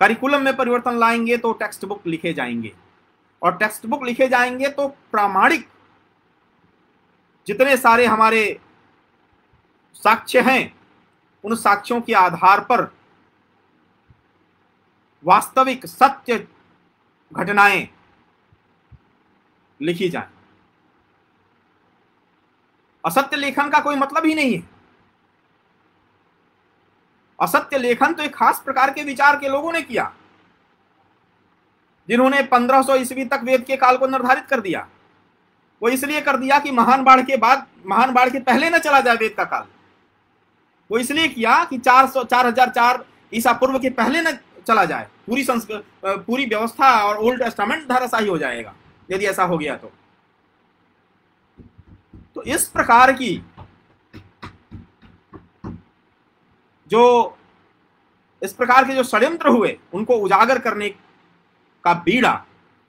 करिकुलम में परिवर्तन लाएंगे तो टेक्स्ट बुक लिखे जाएंगे, और टेक्स्ट बुक लिखे जाएंगे तो प्रामाणिक जितने सारे हमारे साक्ष्य हैं, उन साक्ष्यों के आधार पर वास्तविक सत्य घटनाएं लिखी जाएं। असत्य लेखन का कोई मतलब ही नहीं है। असत्य लेखन तो एक खास प्रकार के विचार के लोगों ने किया, जिन्होंने 1500 ईस्वी तक वेद के काल को निर्धारित कर दिया। वो इसलिए कर दिया कि महान बाढ़ के पहले न चला जाए वेद का काल। वो इसलिए किया कि 404 ईसा पूर्व के पहले न चला जाए, पूरी व्यवस्था और ओल्ड टेस्टामेंट धराशायी हो जाएगा यदि ऐसा हो गया तो इस प्रकार की जो षड्यंत्र हुए उनको उजागर करने का बीड़ा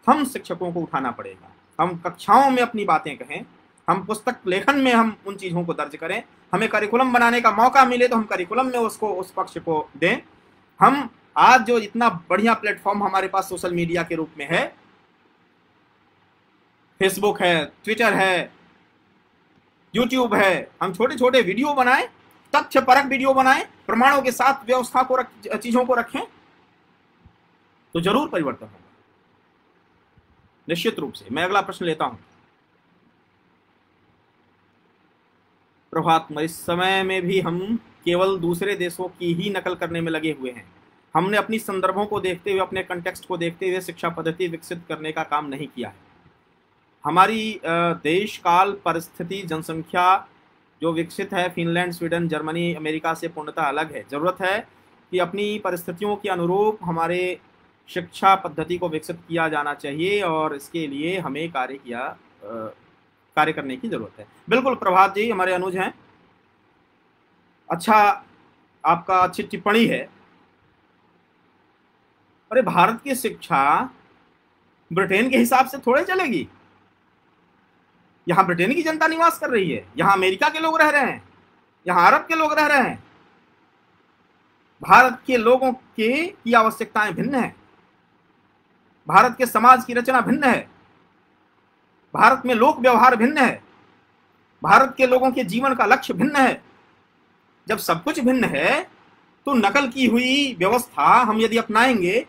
हम शिक्षकों को उठाना पड़ेगा। हम कक्षाओं में अपनी बातें कहें, हम पुस्तक लेखन में हम उन चीज़ों को दर्ज करें, हमें करिकुलम बनाने का मौका मिले तो हम करिकुलम में उसको उस पक्ष को दें। हम आज जो इतना बढ़िया प्लेटफॉर्म हमारे पास सोशल मीडिया के रूप में है, फेसबुक है, ट्विटर है, यूट्यूब है, हम छोटे छोटे वीडियो बनाएं, तथ्यपरक वीडियो बनाएं, प्रमाणों के साथ व्यवस्था को चीजों को रखें तो जरूर परिवर्तन होगा निश्चित रूप से। मैं अगला प्रश्न लेता हूं। प्रभात, इस समय में भी हम केवल दूसरे देशों की ही नकल करने में लगे हुए हैं। हमने अपनी संदर्भों को देखते हुए, अपने कंटेक्स्ट को देखते हुए शिक्षा पद्धति विकसित करने का काम नहीं किया है। हमारी देश, काल, परिस्थिति, जनसंख्या जो विकसित है फिनलैंड, स्वीडन, जर्मनी, अमेरिका से पूर्णतः अलग है। ज़रूरत है कि अपनी परिस्थितियों के अनुरूप हमारे शिक्षा पद्धति को विकसित किया जाना चाहिए और इसके लिए हमें कार्य करने की ज़रूरत है। बिल्कुल प्रभात जी, हमारे अनुज हैं। अच्छा, आपका अच्छी टिप्पणी है। अरे, भारत की शिक्षा ब्रिटेन के हिसाब से थोड़े चलेगी। यहाँ ब्रिटेन की जनता निवास कर रही है, यहाँ अमेरिका के लोग रह रहे हैं, यहाँ अरब के लोग रह रहे हैं। भारत के लोगों की आवश्यकताएं भिन्न हैं, भारत के समाज की रचना भिन्न है, भारत में लोक व्यवहार भिन्न है, भारत के लोगों के जीवन का लक्ष्य भिन्न है। जब सब कुछ भिन्न है तो नकल की हुई व्यवस्था हम यदि अपनाएंगे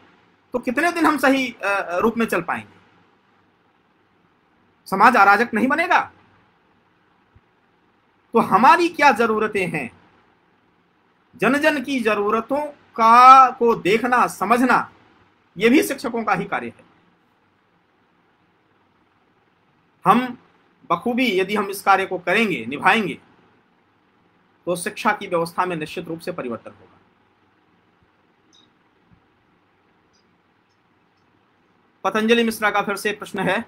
तो कितने दिन हम सही रूप में चल पाएंगे? समाज अराजक नहीं बनेगा? तो हमारी क्या जरूरतें हैं? जन जन की जरूरतों को देखना, समझना, यह भी शिक्षकों का ही कार्य है। हम बखूबी यदि हम इस कार्य को करेंगे, निभाएंगे, तो शिक्षा की व्यवस्था में निश्चित रूप से परिवर्तन होगा। पतंजलि मिश्रा का फिर से प्रश्न है,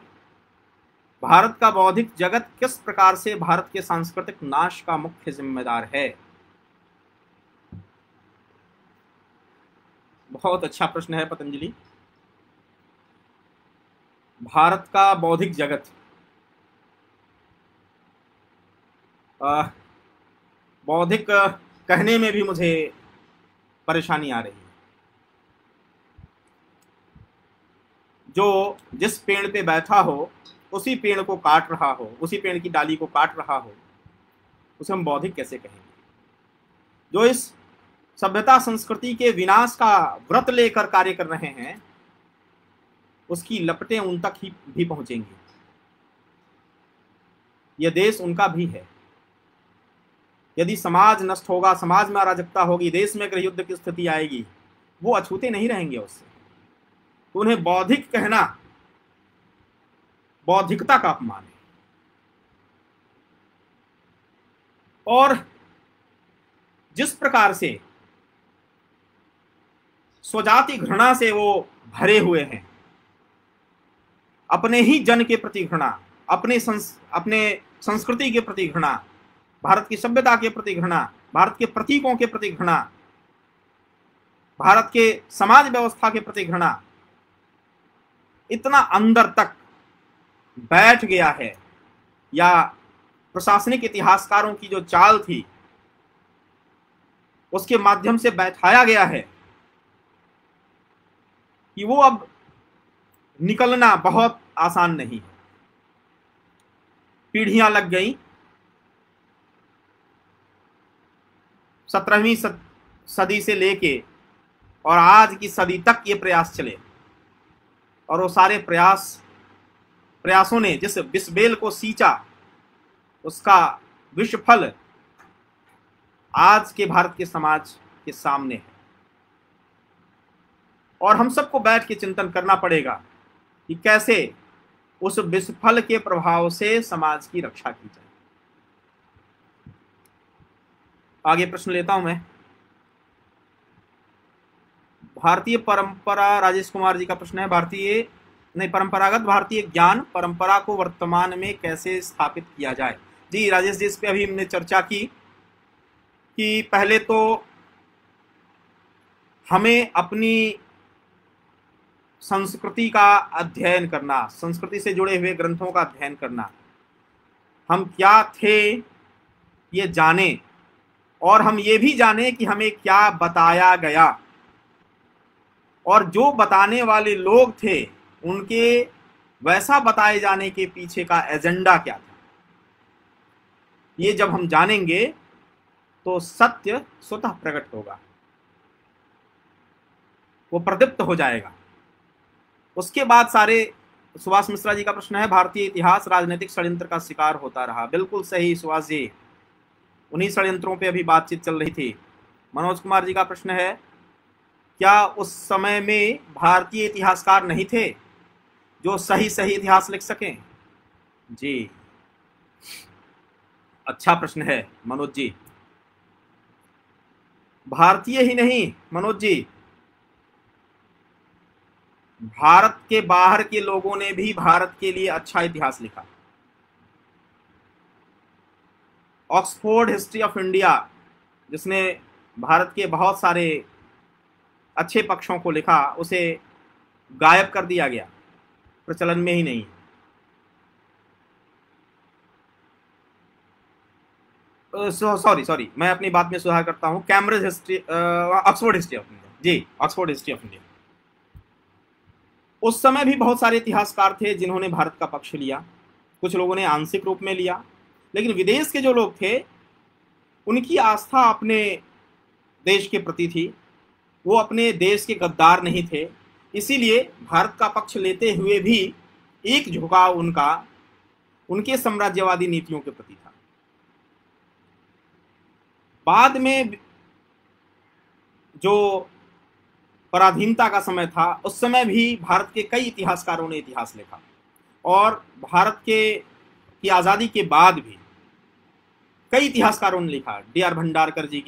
भारत का बौद्धिक जगत किस प्रकार से भारत के सांस्कृतिक नाश का मुख्य जिम्मेदार है? बहुत अच्छा प्रश्न है पतंजलि। भारत का बौद्धिक जगत, बौद्धिक कहने में भी मुझे परेशानी आ रही है। जिस पेड़ पे बैठा हो उसी पेड़ को काट रहा हो, उसी पेड़ की डाली को काट रहा हो, उसे हम बौद्धिक कैसे कहेंगे? जो इस सभ्यता संस्कृति के विनाश का व्रत लेकर कार्य कर रहे हैं, उसकी लपटें उन तक ही भी पहुंचेंगी। यह देश उनका भी है। यदि समाज नष्ट होगा, समाज में अराजकता होगी, देश में गृहयुद्ध की स्थिति आएगी, वो अछूते नहीं रहेंगे उससे। तो उन्हें बौद्धिक कहना बौद्धिकता का अपमान है। और जिस प्रकार से स्वजाति घृणा से वो भरे हुए हैं, अपने ही जन के प्रति घृणा, अपने संस्कृति के प्रति घृणा, भारत की सभ्यता के प्रति घृणा, भारत के प्रतीकों के प्रति घृणा, भारत के समाज व्यवस्था के प्रति घृणा, इतना अंदर तक बैठ गया है, या प्रशासनिक इतिहासकारों की जो चाल थी उसके माध्यम से बैठाया गया है कि वो अब निकलना बहुत आसान नहीं है। पीढ़ियां लग गई। 17वीं सदी से लेके और आज की सदी तक ये प्रयास चले, और वो सारे प्रयासों ने जिस बिस्बेल को सींचा, उसका विषफल आज के भारत के समाज के सामने है। और हम सबको बैठ के चिंतन करना पड़ेगा कि कैसे उस विषफल के प्रभाव से समाज की रक्षा की जाए। आगे प्रश्न लेता हूं मैं। भारतीय परंपरा, राजेश कुमार जी का प्रश्न है, परंपरागत भारतीय ज्ञान परंपरा को वर्तमान में कैसे स्थापित किया जाए। जी राजेश जी, इस पे अभी हमने चर्चा की कि पहले तो हमें अपनी संस्कृति का अध्ययन करना, संस्कृति से जुड़े हुए ग्रंथों का अध्ययन करना, हम क्या थे ये जाने और हम ये भी जाने कि हमें क्या बताया गया और जो बताने वाले लोग थे उनके वैसा बताए जाने के पीछे का एजेंडा क्या था। ये जब हम जानेंगे तो सत्य स्वतः प्रकट होगा, वो प्रदीप्त हो जाएगा। उसके बाद सारे, सुभाष मिश्रा जी का प्रश्न है, भारतीय इतिहास राजनीतिक षड्यंत्र का शिकार होता रहा। बिल्कुल सही सुभाष जी, उन्हीं षड्यंत्रों पे अभी बातचीत चल रही थी। मनोज कुमार जी का प्रश्न है, क्या उस समय में भारतीय इतिहासकार नहीं थे जो सही सही इतिहास लिख सकें? जी अच्छा प्रश्न है मनोज जी। भारतीय ही नहीं मनोज जी, भारत के बाहर के लोगों ने भी भारत के लिए अच्छा इतिहास लिखा। ऑक्सफोर्ड हिस्ट्री ऑफ इंडिया, जिसने भारत के बहुत सारे अच्छे पक्षों को लिखा, उसे गायब कर दिया गया, प्रचलन में ही नहीं। सॉरी मैं अपनी बात में सुधार करता हूं, Cambridge history, Oxford history of India, जी ऑक्सफोर्ड हिस्ट्री ऑफ इंडिया। उस समय भी बहुत सारे इतिहासकार थे जिन्होंने भारत का पक्ष लिया, कुछ लोगों ने आंशिक रूप में लिया, लेकिन विदेश के जो लोग थे उनकी आस्था अपने देश के प्रति थी, वो अपने देश के गद्दार नहीं थे, इसीलिए भारत का पक्ष लेते हुए भी एक झुकाव उनका उनके साम्राज्यवादी नीतियों के प्रति था। बाद में जो पराधीनता का समय था, उस समय भी भारत के कई इतिहासकारों ने इतिहास लिखा और भारत की आज़ादी के बाद भी कई इतिहासकारों ने लिखा। डी आर भंडारकर जी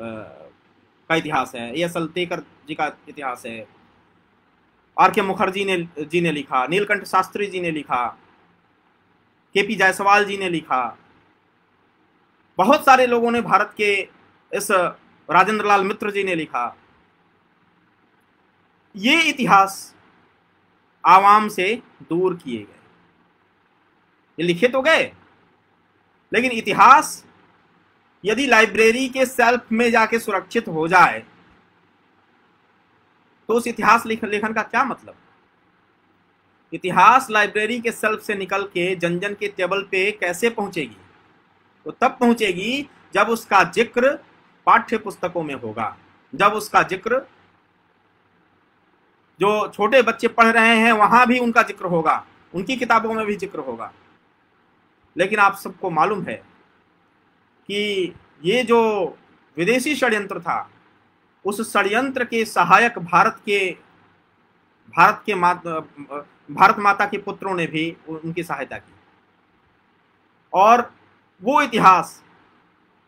का इतिहास है, ए एस अलतेकर जी का इतिहास है, आर के मुखर्जी जी ने लिखा, नीलकंठ शास्त्री जी ने लिखा, के पी जायसवाल जी ने लिखा। बहुत सारे लोगों ने भारत के इस, राजेंद्र लाल मित्र जी ने लिखा। ये इतिहास आवाम से दूर किए गए, ये लिखे तो गए लेकिन इतिहास यदि लाइब्रेरी के सेल्फ में जाके सुरक्षित हो जाए तो उस इतिहास लेखन का क्या मतलब। इतिहास लाइब्रेरी के सेल्फ से निकल के जन जन के टेबल पे कैसे पहुंचेगी? वो तब पहुंचेगी जब उसका जिक्र पाठ्य पुस्तकों में होगा, जब उसका जिक्र जो छोटे बच्चे पढ़ रहे हैं वहां भी उनका जिक्र होगा, उनकी किताबों में भी जिक्र होगा। लेकिन आप सबको मालूम है कि ये जो विदेशी षड्यंत्र था, उस षड्यंत्र के सहायक भारत माता के पुत्रों ने भी उनकी सहायता की और वो इतिहास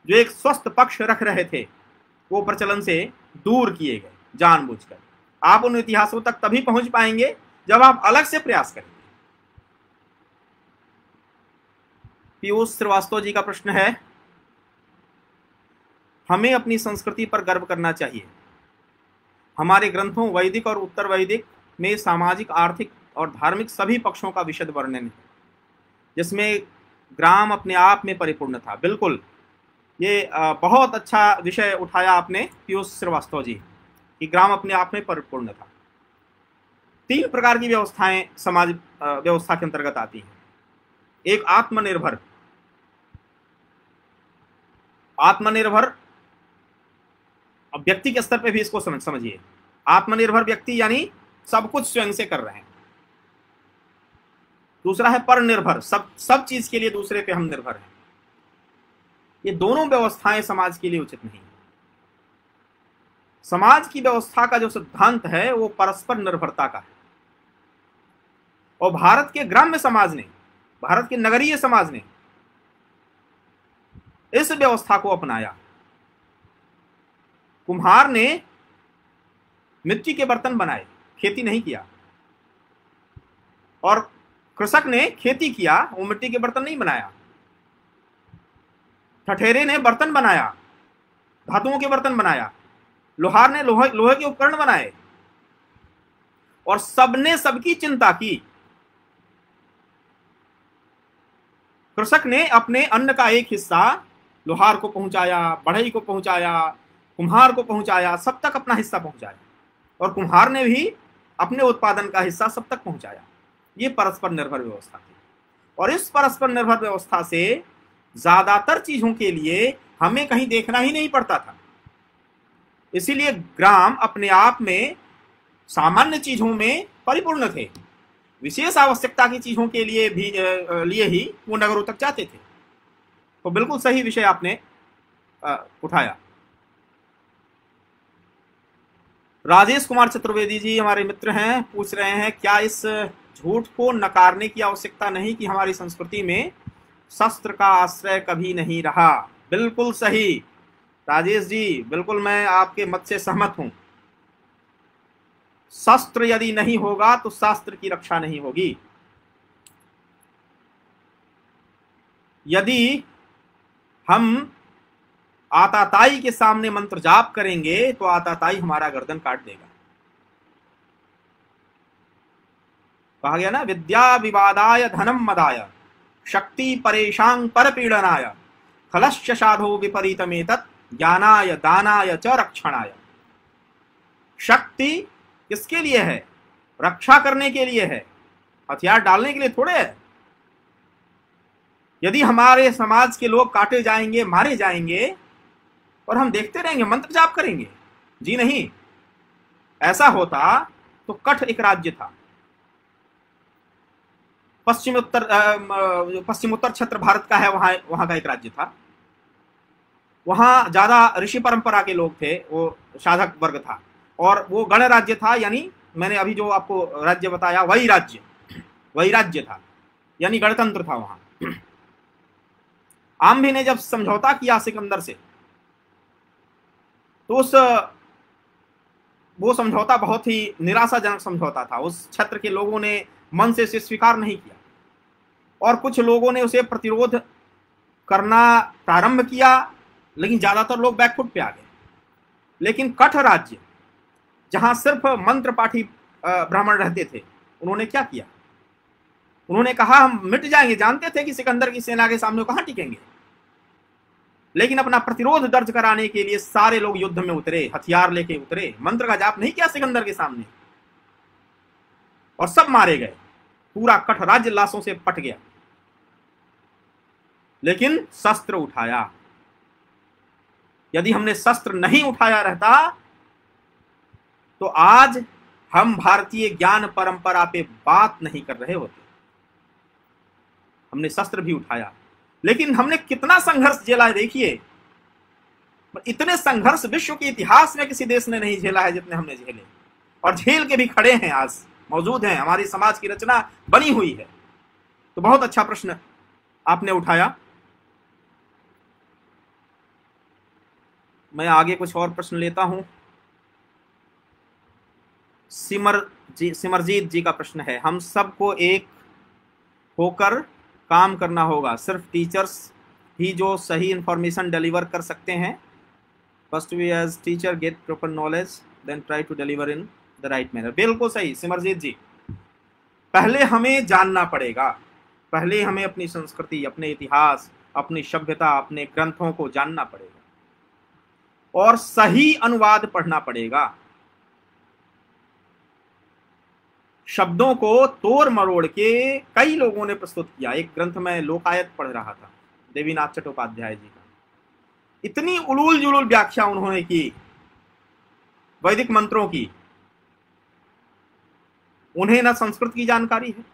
जो एक स्वस्थ पक्ष रख रहे थे वो प्रचलन से दूर किए गए जानबूझकर। आप उन इतिहासों तक तभी पहुंच पाएंगे जब आप अलग से प्रयास करेंगे। पीयूष श्रीवास्तव जी का प्रश्न है, हमें अपनी संस्कृति पर गर्व करना चाहिए। हमारे ग्रंथों वैदिक और उत्तर वैदिक में सामाजिक, आर्थिक और धार्मिक सभी पक्षों का विशद वर्णन है, जिसमें ग्राम अपने आप में परिपूर्ण था। बिल्कुल, ये बहुत अच्छा विषय उठाया आपने पीयूष श्रीवास्तव जी कि ग्राम अपने आप में परिपूर्ण था। तीन प्रकार की व्यवस्थाएं समाज व्यवस्था के अंतर्गत आती हैं। एक आत्मनिर्भर व्यक्ति के स्तर पे भी इसको समझिए। आत्मनिर्भर व्यक्ति यानी सब कुछ स्वयं से कर रहे हैं। दूसरा है परनिर्भर, सब चीज के लिए दूसरे पे हम निर्भर हैं। ये दोनों व्यवस्थाएं समाज के लिए उचित नहीं है। समाज की व्यवस्था का जो सिद्धांत है वो परस्पर निर्भरता का है और भारत के ग्राम्य समाज ने, भारत के नगरीय समाज ने इस व्यवस्था को अपनाया कुम्हार ने मिट्टी के बर्तन बनाए, खेती नहीं किया, और कृषक ने खेती किया, वो मिट्टी के बर्तन नहीं बनाया। ठठेरे ने बर्तन बनाया, धातुओं के बर्तन बनाया। लोहार ने लोहे के उपकरण बनाए, और सबने सबकी चिंता की। कृषक ने अपने अन्न का एक हिस्सा लोहार को पहुंचाया, बढ़ई को पहुंचाया, कुम्हार को पहुंचाया, सब तक अपना हिस्सा पहुंचाया, और कुम्हार ने भी अपने उत्पादन का हिस्सा सब तक पहुंचाया। ये परस्पर निर्भर व्यवस्था थी, और इस परस्पर निर्भर व्यवस्था से ज्यादातर चीजों के लिए हमें कहीं देखना ही नहीं पड़ता था। इसीलिए ग्राम अपने आप में सामान्य चीजों में परिपूर्ण थे। विशेष आवश्यकता की चीजों के लिए ही वो नगरों तक जाते थे। तो बिल्कुल सही विषय आपने उठाया। राजेश कुमार चतुर्वेदी जी हमारे मित्र हैं, पूछ रहे हैं क्या इस झूठ को नकारने की आवश्यकता नहीं कि हमारी संस्कृति में शस्त्र का आश्रय कभी नहीं रहा। बिल्कुल सही राजेश जी, बिल्कुल मैं आपके मत से सहमत हूं। शस्त्र यदि नहीं होगा तो शास्त्र की रक्षा नहीं होगी। यदि हम आताताई के सामने मंत्र जाप करेंगे तो आताताई हमारा गर्दन काट देगा। कहा गया ना, विद्या विवादाय धनम मदाय शक्ति परेशां पर पीड़नाय खलश्च साधो विपरीतमेतत् ज्ञानाय दानाय च रक्षणाय। शक्ति किसके लिए है? रक्षा करने के लिए है, हथियार डालने के लिए थोड़े है। यदि हमारे समाज के लोग काटे जाएंगे, मारे जाएंगे, और हम देखते रहेंगे, मंत्र जाप करेंगे? जी नहीं। ऐसा होता तो कठ एक राज्य था। पश्चिमोत्तर क्षेत्र भारत का है, वहां का एक राज्य था। वहां ज्यादा ऋषि परंपरा के लोग थे, वो साधक वर्ग था, और वो गणराज्य था। यानी मैंने अभी जो आपको राज्य बताया वही राज्य था, यानी गणतंत्र था वहां। आम्भी ने जब समझौता किया सिकंदर से, तो वो समझौता बहुत ही निराशाजनक समझौता था। उस क्षेत्र के लोगों ने मन से इसे स्वीकार नहीं किया, और कुछ लोगों ने उसे प्रतिरोध करना प्रारंभ किया, लेकिन ज्यादातर लोग बैकफुट पे आ गए। लेकिन कठ राज्य, जहां सिर्फ मंत्रपाठी ब्राह्मण रहते थे, उन्होंने क्या किया? उन्होंने कहा हम मिट जाएंगे। जानते थे कि सिकंदर की सेना के सामने कहां टिकेंगे, लेकिन अपना प्रतिरोध दर्ज कराने के लिए सारे लोग युद्ध में उतरे, हथियार लेके उतरे, मंत्र का जाप नहीं किया सिकंदर के सामने, और सब मारे गए। पूरा कठ राज्य लाशों से पट गया, लेकिन शस्त्र उठाया। यदि हमने शस्त्र नहीं उठाया रहता तो आज हम भारतीय ज्ञान परंपरा पे बात नहीं कर रहे होते। हमने शस्त्र भी उठाया, लेकिन हमने कितना संघर्ष झेला है देखिए। इतने संघर्ष विश्व के इतिहास में किसी देश ने नहीं झेला है जितने हमने झेले, और झेल के भी खड़े हैं, आज मौजूद हैं, हमारी समाज की रचना बनी हुई है। तो बहुत अच्छा प्रश्न आपने उठाया। मैं आगे कुछ और प्रश्न लेता हूं। सिमरजीत जी का प्रश्न है, हम सबको एक होकर काम करना होगा, सिर्फ टीचर्स ही जो सही इंफॉर्मेशन डिलीवर कर सकते हैं। First we as teacher get proper knowledge then try to deliver in the right manner. बिल्कुल सही सिमरजीत जी, पहले हमें जानना पड़ेगा, पहले हमें अपनी संस्कृति, अपने इतिहास, अपनी सभ्यता, अपने ग्रंथों को जानना पड़ेगा, और सही अनुवाद पढ़ना पड़ेगा। शब्दों को तोड़ मरोड़ के कई लोगों ने प्रस्तुत किया। एक ग्रंथ में लोकायत पढ़ रहा था, देवीनाथ चट्टोपाध्याय जी का, इतनी उलूल जुलूल व्याख्या उन्होंने की वैदिक मंत्रों की। उन्हें न संस्कृत की जानकारी है,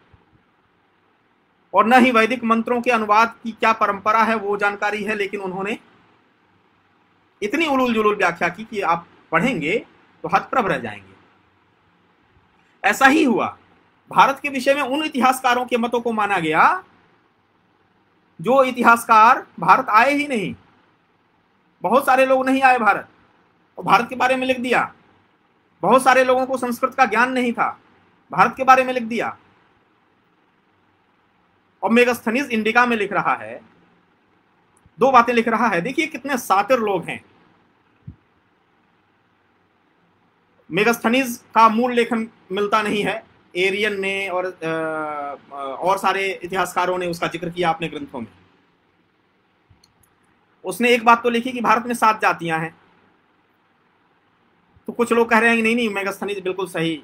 और न ही वैदिक मंत्रों के अनुवाद की क्या परंपरा है वो जानकारी है, लेकिन उन्होंने इतनी उलूल जुलूल व्याख्या की कि आप पढ़ेंगे तो हतप्रभ रह जाएंगे। ऐसा ही हुआ भारत के विषय में। उन इतिहासकारों के मतों को माना गया जो इतिहासकार भारत आए ही नहीं, बहुत सारे लोग नहीं आए भारत। और भारत के बारे में लिख दिया। बहुत सारे लोगों को संस्कृत का ज्ञान नहीं था, भारत के बारे में लिख दिया। और मेगस्थनीज इंडिका में लिख रहा है, दो बातें लिख रहा है। देखिए कितने सातिर लोग हैं। मेगस्थनीज का मूल लेखन मिलता नहीं है, एरियन ने और सारे इतिहासकारों ने उसका जिक्र किया अपने ग्रंथों में। उसने एक बात तो लिखी कि भारत में 7 जातियां हैं। तो कुछ लोग कह रहे हैं कि नहीं मेगस्थनीज बिल्कुल सही,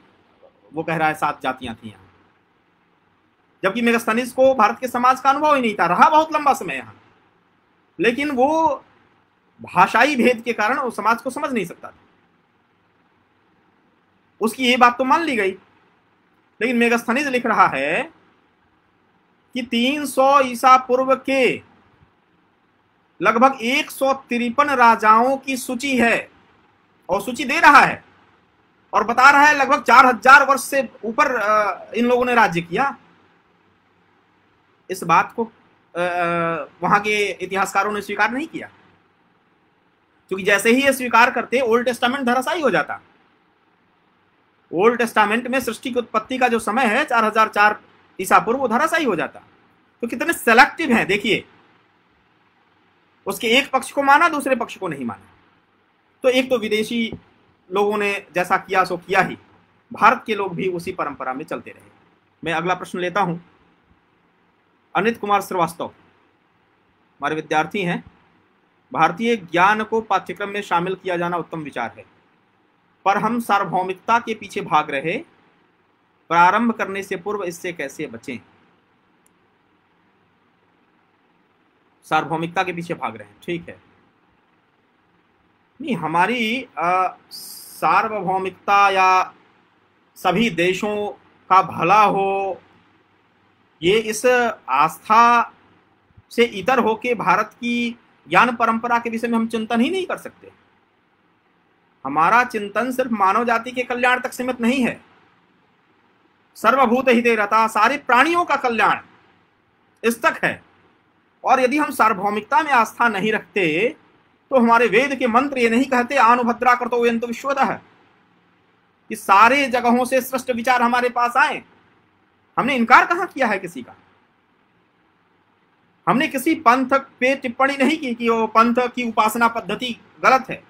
वो कह रहा है 7 जातियां थी यहाँ, जबकि मेगस्थनीज को भारत के समाज का अनुभव ही नहीं था, रहा बहुत लंबा समय यहाँ, लेकिन वो भाषाई भेद के कारण वो समाज को समझ नहीं सकता था। उसकी ये बात तो मान ली गई, लेकिन मेगस्थनीज लिख रहा है कि 300 ईसा पूर्व के लगभग 153 राजाओं की सूची है, और सूची दे रहा है और बता रहा है लगभग 4000 वर्ष से ऊपर इन लोगों ने राज्य किया। इस बात को वहां के इतिहासकारों ने स्वीकार नहीं किया, क्योंकि जैसे ही ये स्वीकार करते ओल्ड टेस्टामेंट धराशायी हो जाता। ओल्ड टेस्टामेंट में सृष्टि की उत्पत्ति का जो समय है 4004 ईसा पूर्व, वो धराशायी हो जाता। तो कितने सेलेक्टिव हैं देखिए, उसके एक पक्ष को माना, दूसरे पक्ष को नहीं माना। तो एक तो विदेशी लोगों ने जैसा किया सो किया ही, भारत के लोग भी उसी परंपरा में चलते रहे। मैं अगला प्रश्न लेता हूं। अनित कुमार श्रीवास्तव हमारे विद्यार्थी हैं। भारतीय ज्ञान को पाठ्यक्रम में शामिल किया जाना उत्तम विचार है, पर हम सार्वभौमिकता के पीछे भाग रहे। प्रारंभ करने से पूर्व इससे कैसे बचें? सार्वभौमिकता के पीछे भाग रहे हैं, ठीक है। नहीं, हमारी सार्वभौमिकता या सभी देशों का भला हो, ये इस आस्था से इतर हो के भारत की ज्ञान परंपरा के विषय में हम चिंतन ही नहीं कर सकते। हमारा चिंतन सिर्फ मानव जाति के कल्याण तक सीमित नहीं है। सर्वभूत हिते रता, सारे प्राणियों का कल्याण इस तक है। और यदि हम सार्वभौमिकता में आस्था नहीं रखते तो हमारे वेद के मंत्र ये नहीं कहते आनुभद्रा कर्तो यंतु विश्वतः, कि सारे जगहों से श्रेष्ठ विचार हमारे पास आए। हमने इनकार कहाँ किया है किसी का? हमने किसी पंथ पे टिप्पणी नहीं की कि वो पंथ की उपासना पद्धति गलत है,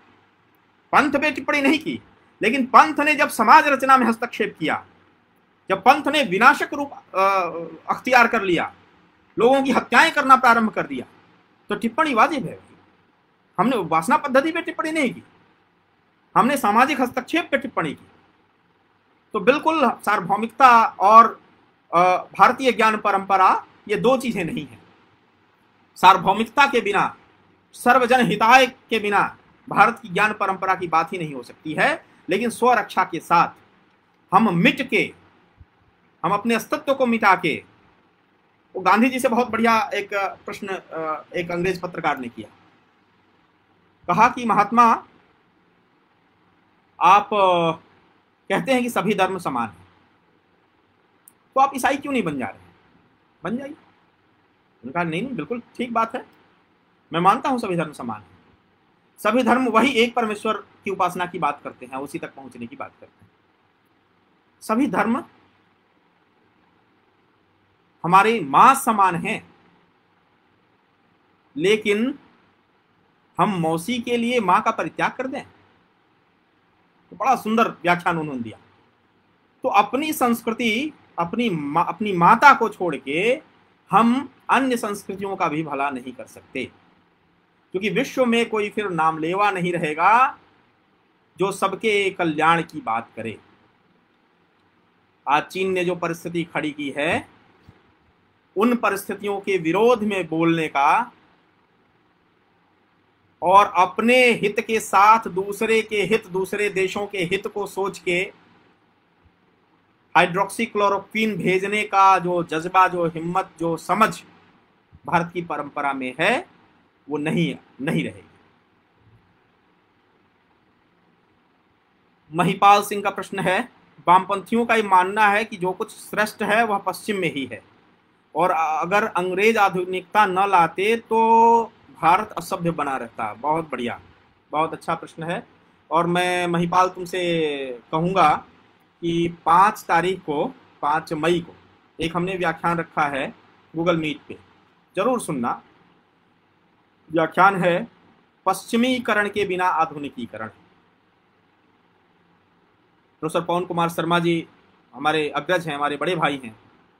पंथ पे टिप्पणी नहीं की। लेकिन पंथ ने जब समाज रचना में हस्तक्षेप किया, जब पंथ ने विनाशक रूप अख्तियार कर लिया, लोगों की हत्याएं करना प्रारंभ कर दिया, तो टिप्पणी वाजिब है। हमने उपासना पद्धति पे टिप्पणी नहीं की, हमने सामाजिक हस्तक्षेप पे टिप्पणी की। तो बिल्कुल सार्वभौमिकता और भारतीय ज्ञान परंपरा, ये दो चीजें नहीं है। सार्वभौमिकता के बिना, सर्वजन हिताय के बिना भारत की ज्ञान परंपरा की बात ही नहीं हो सकती है। लेकिन स्वरक्षा के साथ हम मिट के, हम अपने अस्तित्व को मिटा के, वो गांधी जी से बहुत बढ़िया एक प्रश्न एक अंग्रेज पत्रकार ने किया, कहा कि महात्मा आप कहते हैं कि सभी धर्म समान हैं, तो आप ईसाई क्यों नहीं बन जा रहे हैं? बन जाइए। उन्होंने कहा नहीं, बिल्कुल ठीक बात है, मैं मानता हूं सभी धर्म समान हैं, सभी धर्म वही एक परमेश्वर की उपासना की बात करते हैं, उसी तक पहुंचने की बात करते हैं। सभी धर्म हमारे मां समान हैं, लेकिन हम मौसी के लिए मां का परित्याग कर दें, तो बड़ा सुंदर व्याख्यान उन्होंने दिया। तो अपनी संस्कृति, अपनी माता को छोड़ के हम अन्य संस्कृतियों का भी भला नहीं कर सकते, क्योंकि विश्व में कोई फिर नाम लेवा नहीं रहेगा जो सबके कल्याण की बात करे। आज चीन ने जो परिस्थिति खड़ी की है, उन परिस्थितियों के विरोध में बोलने का और अपने हित के साथ दूसरे के हित, दूसरे देशों के हित को सोच के हाइड्रोक्सीक्लोरोक्विन भेजने का जो जज्बा, जो हिम्मत, जो समझ भारत की परंपरा में है, वो नहीं रहेगी। महिपाल सिंह का प्रश्न है, वामपंथियों का ये मानना है कि जो कुछ श्रेष्ठ है वह पश्चिम में ही है, और अगर अंग्रेज आधुनिकता न लाते तो भारत असभ्य बना रहता। बहुत बढ़िया, बहुत अच्छा प्रश्न है। और मैं महिपाल तुमसे कहूँगा कि 5 मई को एक हमने व्याख्यान रखा है गूगल मीट पे, जरूर सुनना। व्याख्यान है पश्चिमीकरण के बिना आधुनिकीकरण। प्रोफेसर पवन कुमार शर्मा जी हमारे अग्रज हैं, हमारे बड़े भाई हैं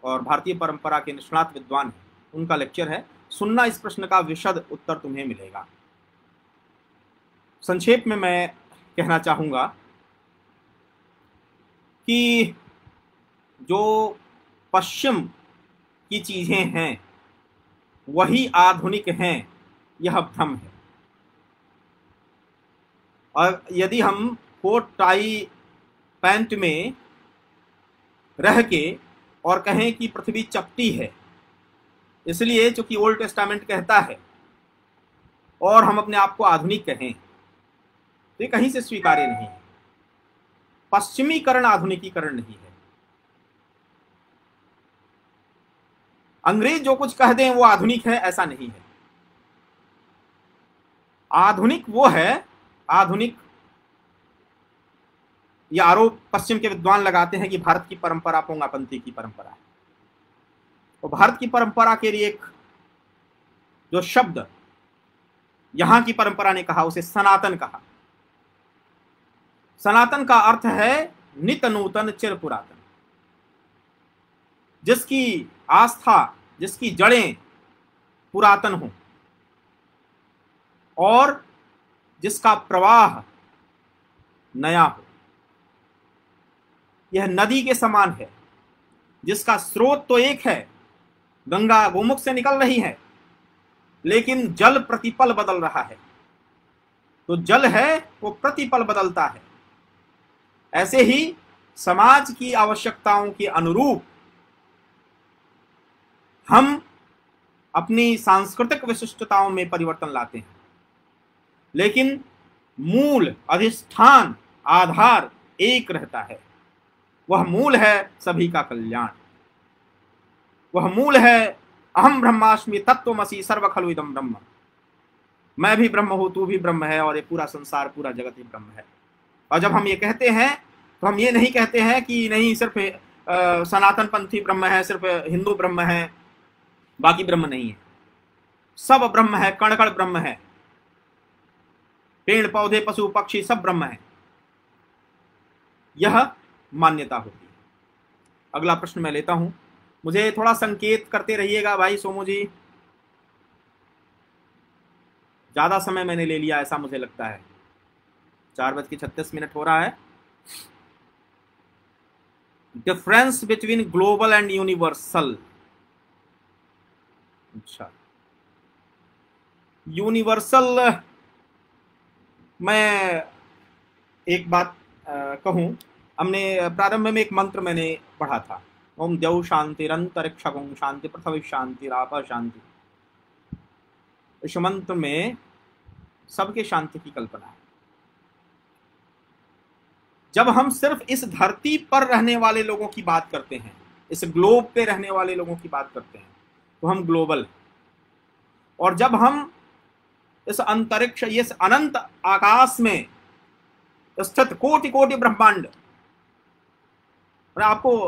और भारतीय परंपरा के निष्णात विद्वान हैं, उनका लेक्चर है। सुनना, इस प्रश्न का विशद उत्तर तुम्हें मिलेगा। संक्षेप में मैं कहना चाहूँगा कि जो पश्चिम की चीज़ें हैं वही आधुनिक हैं, यह भ्रम है। और यदि हम कोट टाई पैंट में रह के और कहें कि पृथ्वी चपटी है, इसलिए चूंकि ओल्ड टेस्टामेंट कहता है, और हम अपने आप को आधुनिक कहें, तो ये कहीं से स्वीकार्य नहीं है। पश्चिमीकरण आधुनिकीकरण नहीं है। अंग्रेज जो कुछ कह दें वो आधुनिक है, ऐसा नहीं है। आधुनिक वो है, आधुनिक ये आरोप पश्चिम के विद्वान लगाते हैं कि भारत की परंपरा पोंगापंथी की परंपरा है। और भारत की परंपरा के लिए एक जो शब्द यहाँ की परंपरा ने कहा उसे सनातन कहा। सनातन का अर्थ है नित नूतन चिर पुरातन, जिसकी आस्था, जिसकी जड़ें पुरातन हों और जिसका प्रवाह नया हो। यह नदी के समान है जिसका स्रोत तो एक है, गंगा गोमुख से निकल रही है, लेकिन जल प्रतिपल बदल रहा है। तो जल है वो प्रतिपल बदलता है। ऐसे ही समाज की आवश्यकताओं के अनुरूप हम अपनी सांस्कृतिक विशिष्टताओं में परिवर्तन लाते हैं, लेकिन मूल, अधिष्ठान, आधार एक रहता है। वह मूल है सभी का कल्याण। वह मूल है अहम ब्रह्मास्मि तत्वमसि सर्व खलु इदं ब्रह्म। मैं भी ब्रह्म हूँ, तू भी ब्रह्म है और ये पूरा संसार, पूरा जगत ही ब्रह्म है। और जब हम ये कहते हैं तो हम ये नहीं कहते हैं कि नहीं सिर्फ सनातन पंथी ब्रह्म है, सिर्फ हिंदू ब्रह्म है, बाकी ब्रह्म नहीं है। सब ब्रह्म है, कण कण ब्रह्म है, पेड़ पौधे पशु पक्षी सब ब्रह्म है। यह मान्यता होती है। अगला प्रश्न मैं लेता हूं, मुझे थोड़ा संकेत करते रहिएगा भाई सोमू जी। ज्यादा समय मैंने ले लिया ऐसा मुझे लगता है। 4:36 हो रहा है। Difference between global and universal. अच्छा, यूनिवर्सल मैं एक बात कहूं, हमने प्रारंभ में एक मंत्र मैंने पढ़ा था, ओम द्यौ शांतिरंतरिक्षं शांति पृथ्वी शांतिराप शांति। इस मंत्र में सबके शांति की कल्पना है। जब हम सिर्फ इस धरती पर रहने वाले लोगों की बात करते हैं, इस ग्लोब पे रहने वाले लोगों की बात करते हैं, तो हम ग्लोबल हैं। और जब हम इस अंतरिक्ष, इस अनंत आकाश में स्थित कोटि कोटि ब्रह्मांड, आपको,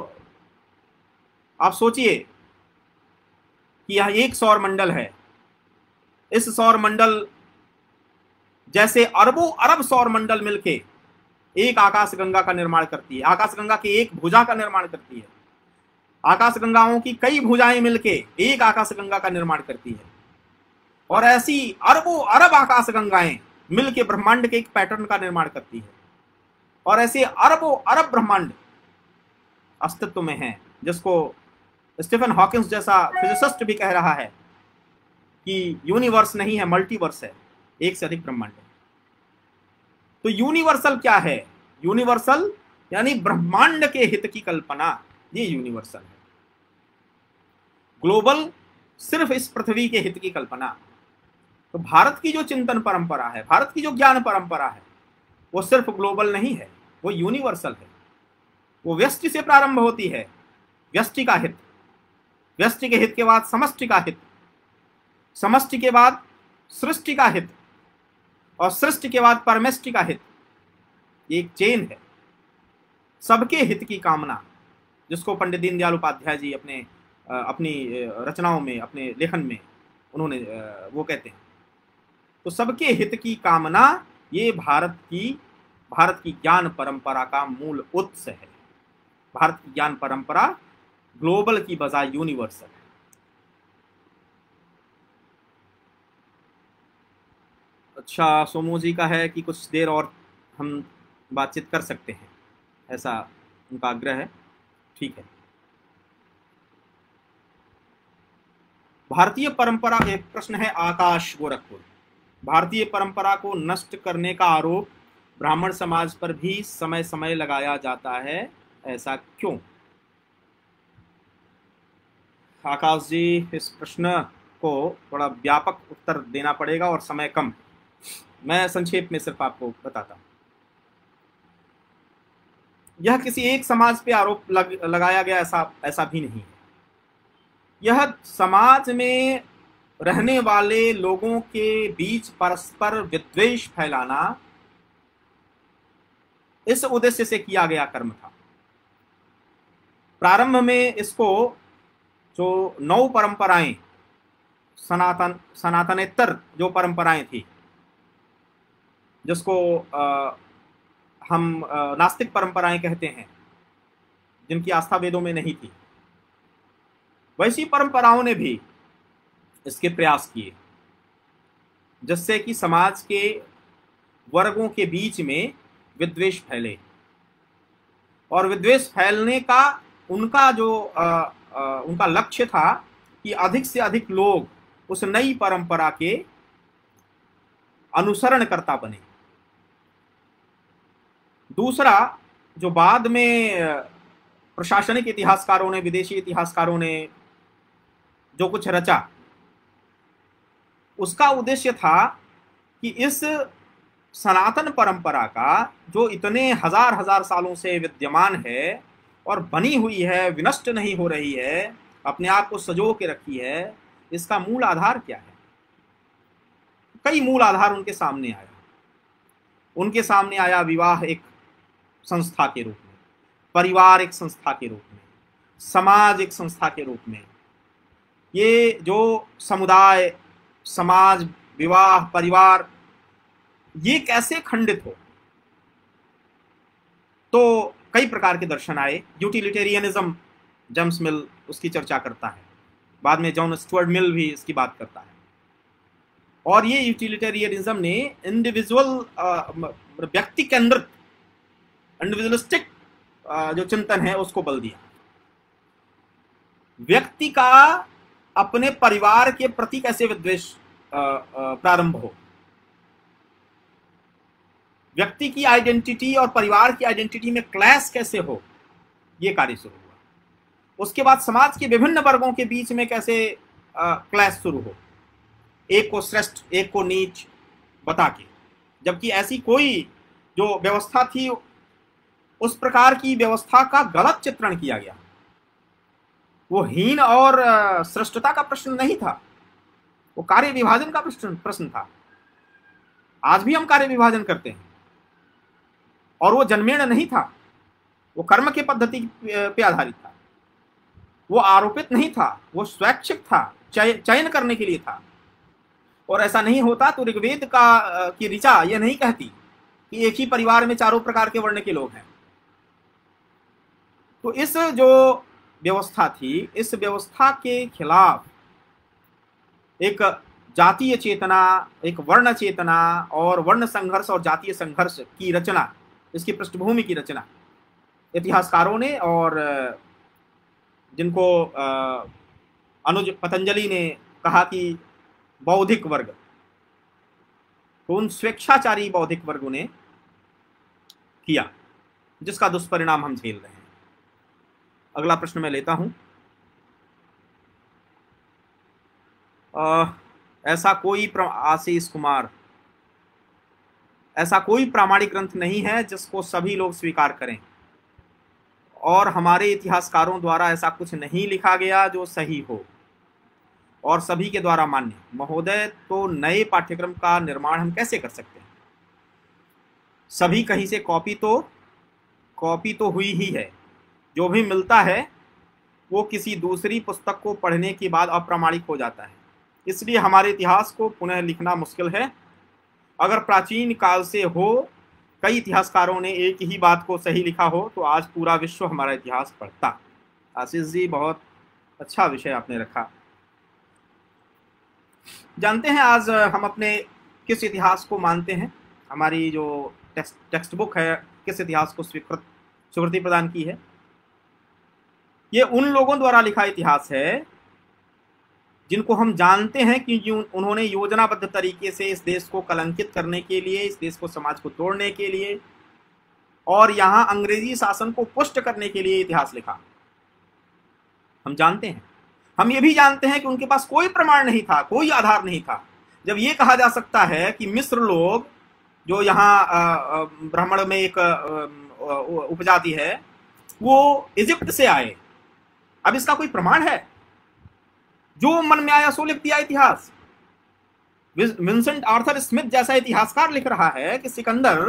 आप सोचिए कि यह एक सौर मंडल है, इस सौर मंडल जैसे अरबों अरब सौर मंडल मिलके एक आकाशगंगा का निर्माण करती है, आकाशगंगा की एक भुजा का निर्माण करती है, आकाशगंगाओं की कई भुजाएं मिलके एक आकाशगंगा का निर्माण करती है। और ऐसी अरबों अरब आकाशगंगाएं मिलके ब्रह्मांड के एक पैटर्न का निर्माण करती है। और ऐसे अरबों अरब ब्रह्मांड अस्तित्व में है, जिसको स्टीफन हॉकिंग्स जैसा फिजिसिस्ट भी कह रहा है कि यूनिवर्स नहीं है, मल्टीवर्स है, एक से अधिक ब्रह्मांड है। तो यूनिवर्सल क्या है? यूनिवर्सल यानी ब्रह्मांड के हित की कल्पना, ये यूनिवर्सल है। ग्लोबल सिर्फ इस पृथ्वी के हित की कल्पना। तो भारत की जो चिंतन परंपरा है, भारत की जो ज्ञान परंपरा है, वो सिर्फ ग्लोबल नहीं है, वो यूनिवर्सल है। वो व्यष्टि से प्रारंभ होती है, व्यष्टि का हित, व्यष्टि के हित के बाद समष्टि का हित, समष्टि के बाद सृष्टि का हित और सृष्टि के बाद परमेष्टि का हित। एक चेन है सबके हित की कामना, जिसको पंडित दीनदयाल उपाध्याय जी अपने अपनी रचनाओं में, अपने लेखन में उन्होंने वो कहते हैं। तो सबके हित की कामना ये भारत की ज्ञान परंपरा का मूल उत्स है। भारत की ज्ञान परंपरा ग्लोबल की बजाय यूनिवर्सल है। अच्छा, सोमू जी का है कि कुछ देर और हम बातचीत कर सकते हैं, ऐसा उनका आग्रह है। ठीक है, भारतीय परंपरा, एक प्रश्न है आकाश गोरखपुर, भारतीय परंपरा को नष्ट करने का आरोप ब्राह्मण समाज पर भी समय समय लगाया जाता है, ऐसा क्यों? आकाश जी, इस प्रश्न को थोड़ा व्यापक उत्तर देना पड़ेगा और समय कम, मैं संक्षेप में सिर्फ आपको बताता हूँ। यह किसी एक समाज पे आरोप लगाया गया ऐसा भी नहीं है। यह समाज में रहने वाले लोगों के बीच परस्पर विद्वेष फैलाना, इस उद्देश्य से किया गया कर्म था। प्रारंभ में इसको जो नौ परंपराएं, सनातनेतर जो परंपराएं थी, जिसको हम नास्तिक परंपराएं कहते हैं, जिनकी आस्था वेदों में नहीं थी, वैसी परंपराओं ने भी इसके प्रयास किए, जिससे कि समाज के वर्गों के बीच में विद्वेष फैले, और विद्वेष फैलने का उनका जो उनका लक्ष्य था कि अधिक से अधिक लोग उस नई परंपरा के अनुसरणकर्ता बने। दूसरा, जो बाद में प्रशासनिक इतिहासकारों ने, विदेशी इतिहासकारों ने जो कुछ रचा, उसका उद्देश्य था कि इस सनातन परंपरा का, जो इतने हजार हजार सालों से विद्यमान है और बनी हुई है, विनष्ट नहीं हो रही है, अपने आप को सजो के रखी है, इसका मूल आधार क्या है। कई मूल आधार उनके सामने आया। विवाह एक संस्था के रूप में, परिवार एक संस्था के रूप में, समाज एक संस्था के रूप में, ये जो समुदाय, समाज, विवाह, परिवार, ये कैसे खंडित हो। तो कई प्रकार के दर्शन आए। यूटिलिटेरियनिज्म, जेम्स मिल उसकी चर्चा करता है, बाद में जॉन स्टुअर्ट मिल भी इसकी बात करता है। और ये यूटिलिटेरियनिज्म ने व्यक्ति केंद्रित, इंडिविजुअलिस्टिक जो चिंतन है उसको बल दिया। व्यक्ति का अपने परिवार के प्रति कैसे विद्वेष प्रारंभ हो, व्यक्ति की आइडेंटिटी और परिवार की आइडेंटिटी में क्लैश कैसे हो, ये कार्य शुरू हुआ। उसके बाद समाज के विभिन्न वर्गों के बीच में कैसे क्लैश शुरू हो, एक को श्रेष्ठ एक को नीच बता के, जबकि ऐसी कोई जो व्यवस्था थी, उस प्रकार की व्यवस्था का गलत चित्रण किया गया। वो हीन और श्रेष्ठता का प्रश्न नहीं था, वो कार्य विभाजन का प्रश्न था। आज भी हम कार्य विभाजन करते हैं, और वो जन्मेण नहीं था, वो कर्म की पद्धति पे आधारित था, वो आरोपित नहीं था, वो स्वैच्छिक था, चयन करने के लिए था। और ऐसा नहीं होता तो ऋग्वेद की ऋचा यह नहीं कहती कि एक ही परिवार में चारों प्रकार के वर्ण के लोग हैं। तो इस जो व्यवस्था थी, इस व्यवस्था के खिलाफ एक जातीय चेतना, एक वर्ण चेतना और वर्ण संघर्ष और जातीय संघर्ष की रचना, इसकी पृष्ठभूमि की रचना इतिहासकारों ने, और जिनको अनुज पतंजलि ने कहा कि बौद्धिक वर्ग, तो उन स्वेच्छाचारी बौद्धिक वर्गों ने किया, जिसका दुष्परिणाम हम झेल रहे हैं। अगला प्रश्न मैं लेता हूँ। ऐसा कोई, आशीष कुमार, ऐसा कोई प्रामाणिक ग्रंथ नहीं है जिसको सभी लोग स्वीकार करें, और हमारे इतिहासकारों द्वारा ऐसा कुछ नहीं लिखा गया जो सही हो और सभी के द्वारा मान्य। महोदय, तो नए पाठ्यक्रम का निर्माण हम कैसे कर सकते हैं? सभी कहीं से कॉपी तो हुई ही है। जो भी मिलता है वो किसी दूसरी पुस्तक को पढ़ने के बाद अप्रामाणिक हो जाता है, इसलिए हमारे इतिहास को पुनः लिखना मुश्किल है। अगर प्राचीन काल से हो कई इतिहासकारों ने एक ही बात को सही लिखा हो तो आज पूरा विश्व हमारा इतिहास पढ़ता। आशीष जी, बहुत अच्छा विषय आपने रखा। जानते हैं आज हम अपने किस इतिहास को मानते हैं? हमारी जो टेक्स्ट बुक है किस इतिहास को स्वीकृति प्रदान की है? ये उन लोगों द्वारा लिखा इतिहास है जिनको हम जानते हैं कि उन्होंने योजनाबद्ध तरीके से इस देश को कलंकित करने के लिए, इस देश को, समाज को तोड़ने के लिए और यहाँ अंग्रेजी शासन को पुष्ट करने के लिए इतिहास लिखा। हम जानते हैं, हम ये भी जानते हैं कि उनके पास कोई प्रमाण नहीं था, कोई आधार नहीं था। जब ये कहा जा सकता है कि मिस्र लोग जो यहाँ ब्राह्मण में एक उपजाति है वो इजिप्ट से आए, अब इसका कोई प्रमाण है? जो मन में आया सो लिख दिया इतिहास। विंसेंट आर्थर स्मिथ जैसा इतिहासकार लिख रहा है कि सिकंदर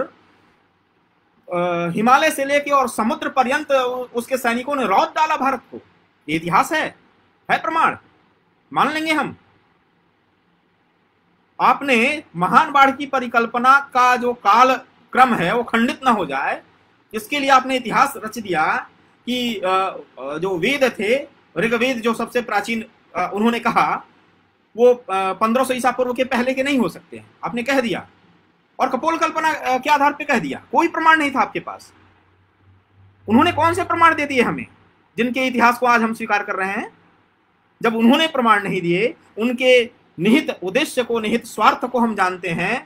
हिमालय से लेके और समुद्र पर्यंत उसके सैनिकों ने रौद डाला भारत को। ये इतिहास है प्रमाण? मान लेंगे हम। आपने महान बाढ़ की परिकल्पना का जो काल क्रम है वो खंडित ना हो जाए इसके लिए आपने इतिहास रच दिया कि जो वेद थे, ऋग्वेद जो सबसे प्राचीन, उन्होंने कहा वो 1500 ईसा पूर्व के पहले के नहीं हो सकते हैं, आपने कह दिया। और कपोल कल्पना के आधार पे कह दिया, कोई प्रमाण नहीं था आपके पास। उन्होंने कौन से प्रमाण दे दिए हमें जिनके इतिहास को आज हम स्वीकार कर रहे हैं? जब उन्होंने प्रमाण नहीं दिए, उनके निहित उद्देश्य को, निहित स्वार्थ को हम जानते हैं